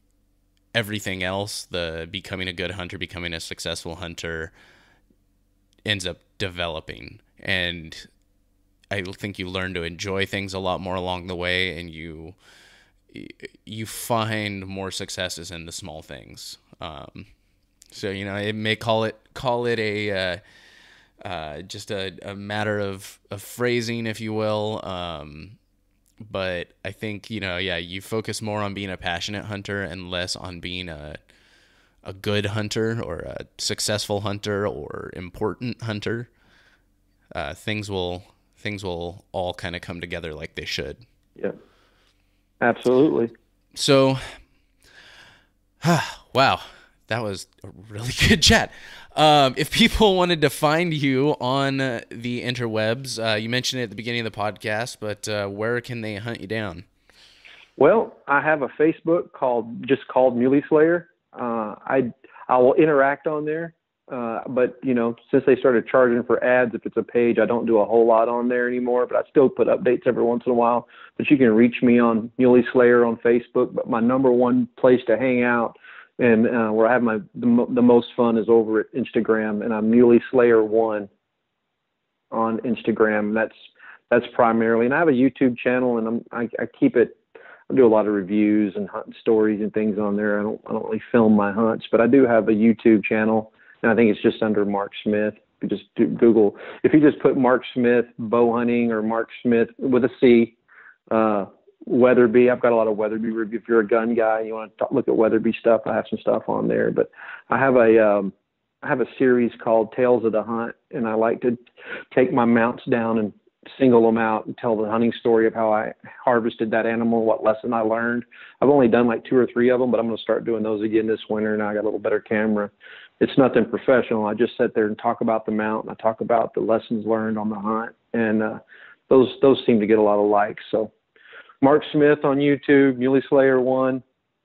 everything else, the becoming a good hunter, becoming a successful hunter, ends up developing. And I think you learn to enjoy things a lot more along the way, and you find more successes in the small things. So, you know, it may call it a just a matter of phrasing, if you will. But I think, you know, yeah, you focus more on being a passionate hunter and less on being a good hunter or a successful hunter or important hunter. Things will all kind of come together like they should. Yeah, absolutely. So, wow, that was a really good chat. If people wanted to find you on the interwebs, you mentioned it at the beginning of the podcast, but where can they hunt you down? Well, I have a Facebook called Muley Slayer. I will interact on there. But, you know, since they started charging for ads, if it's a page, I don't do a whole lot on there anymore, but I still put updates every once in a while. But you can reach me on Muley Slayer on Facebook. But my number one place to hang out and where I have the most fun is over at Instagram, and I'm Muley Slayer 1 on Instagram. That's primarily, and I have a YouTube channel, and I keep it. I do a lot of reviews and hunting stories and things on there. I don't really film my hunts, but I do have a YouTube channel. And I think it's just under Mark Smith. You just Google. If you just put Mark Smith bow hunting or Mark Smith with a C, Weatherby. I've got a lot of Weatherby reviews. If you're a gun guy and you want to look at Weatherby stuff, I have some stuff on there. But I have a series called Tales of the Hunt, and I like to take my mounts down and single them out and tell the hunting story of how I harvested that animal, what lesson I learned. I've only done like 2 or 3 of them, but I'm going to start doing those again this winter. Now I got a little better camera. It's nothing professional. I just sit there and talk about the mount, and I talk about the lessons learned on the hunt, and those seem to get a lot of likes. So Mark Smith on YouTube, Muley Slayer 1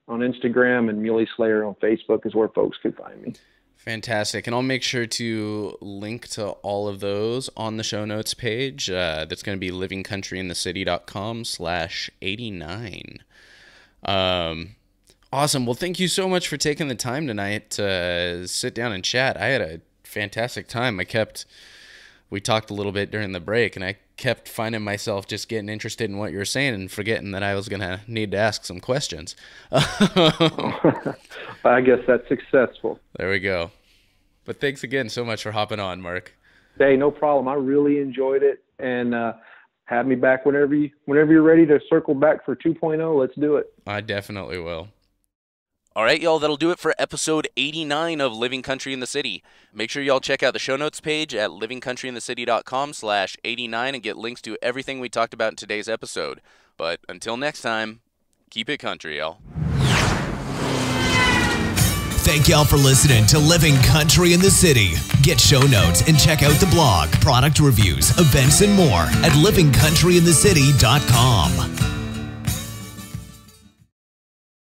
on Instagram, and Muley Slayer on Facebook is where folks can find me. Fantastic. And I'll make sure to link to all of those on the show notes page. That's going to be livingcountryinthecity.com/89. Awesome. Well, thank you so much for taking the time tonight to sit down and chat. I had a fantastic time. We talked a little bit during the break, and I kept finding myself just getting interested in what you were saying and forgetting that I was going to need to ask some questions. I guess that's successful. There we go. But thanks again so much for hopping on, Mark. Hey, no problem. I really enjoyed it, and have me back whenever you're ready to circle back for 2.0. Let's do it. I definitely will. All right, y'all, that'll do it for episode 89 of Living Country in the City. Make sure y'all check out the show notes page at livingcountryinthecity.com/89 and get links to everything we talked about in today's episode. But until next time, keep it country, y'all. Thank y'all for listening to Living Country in the City. Get show notes and check out the blog, product reviews, events, and more at livingcountryinthecity.com.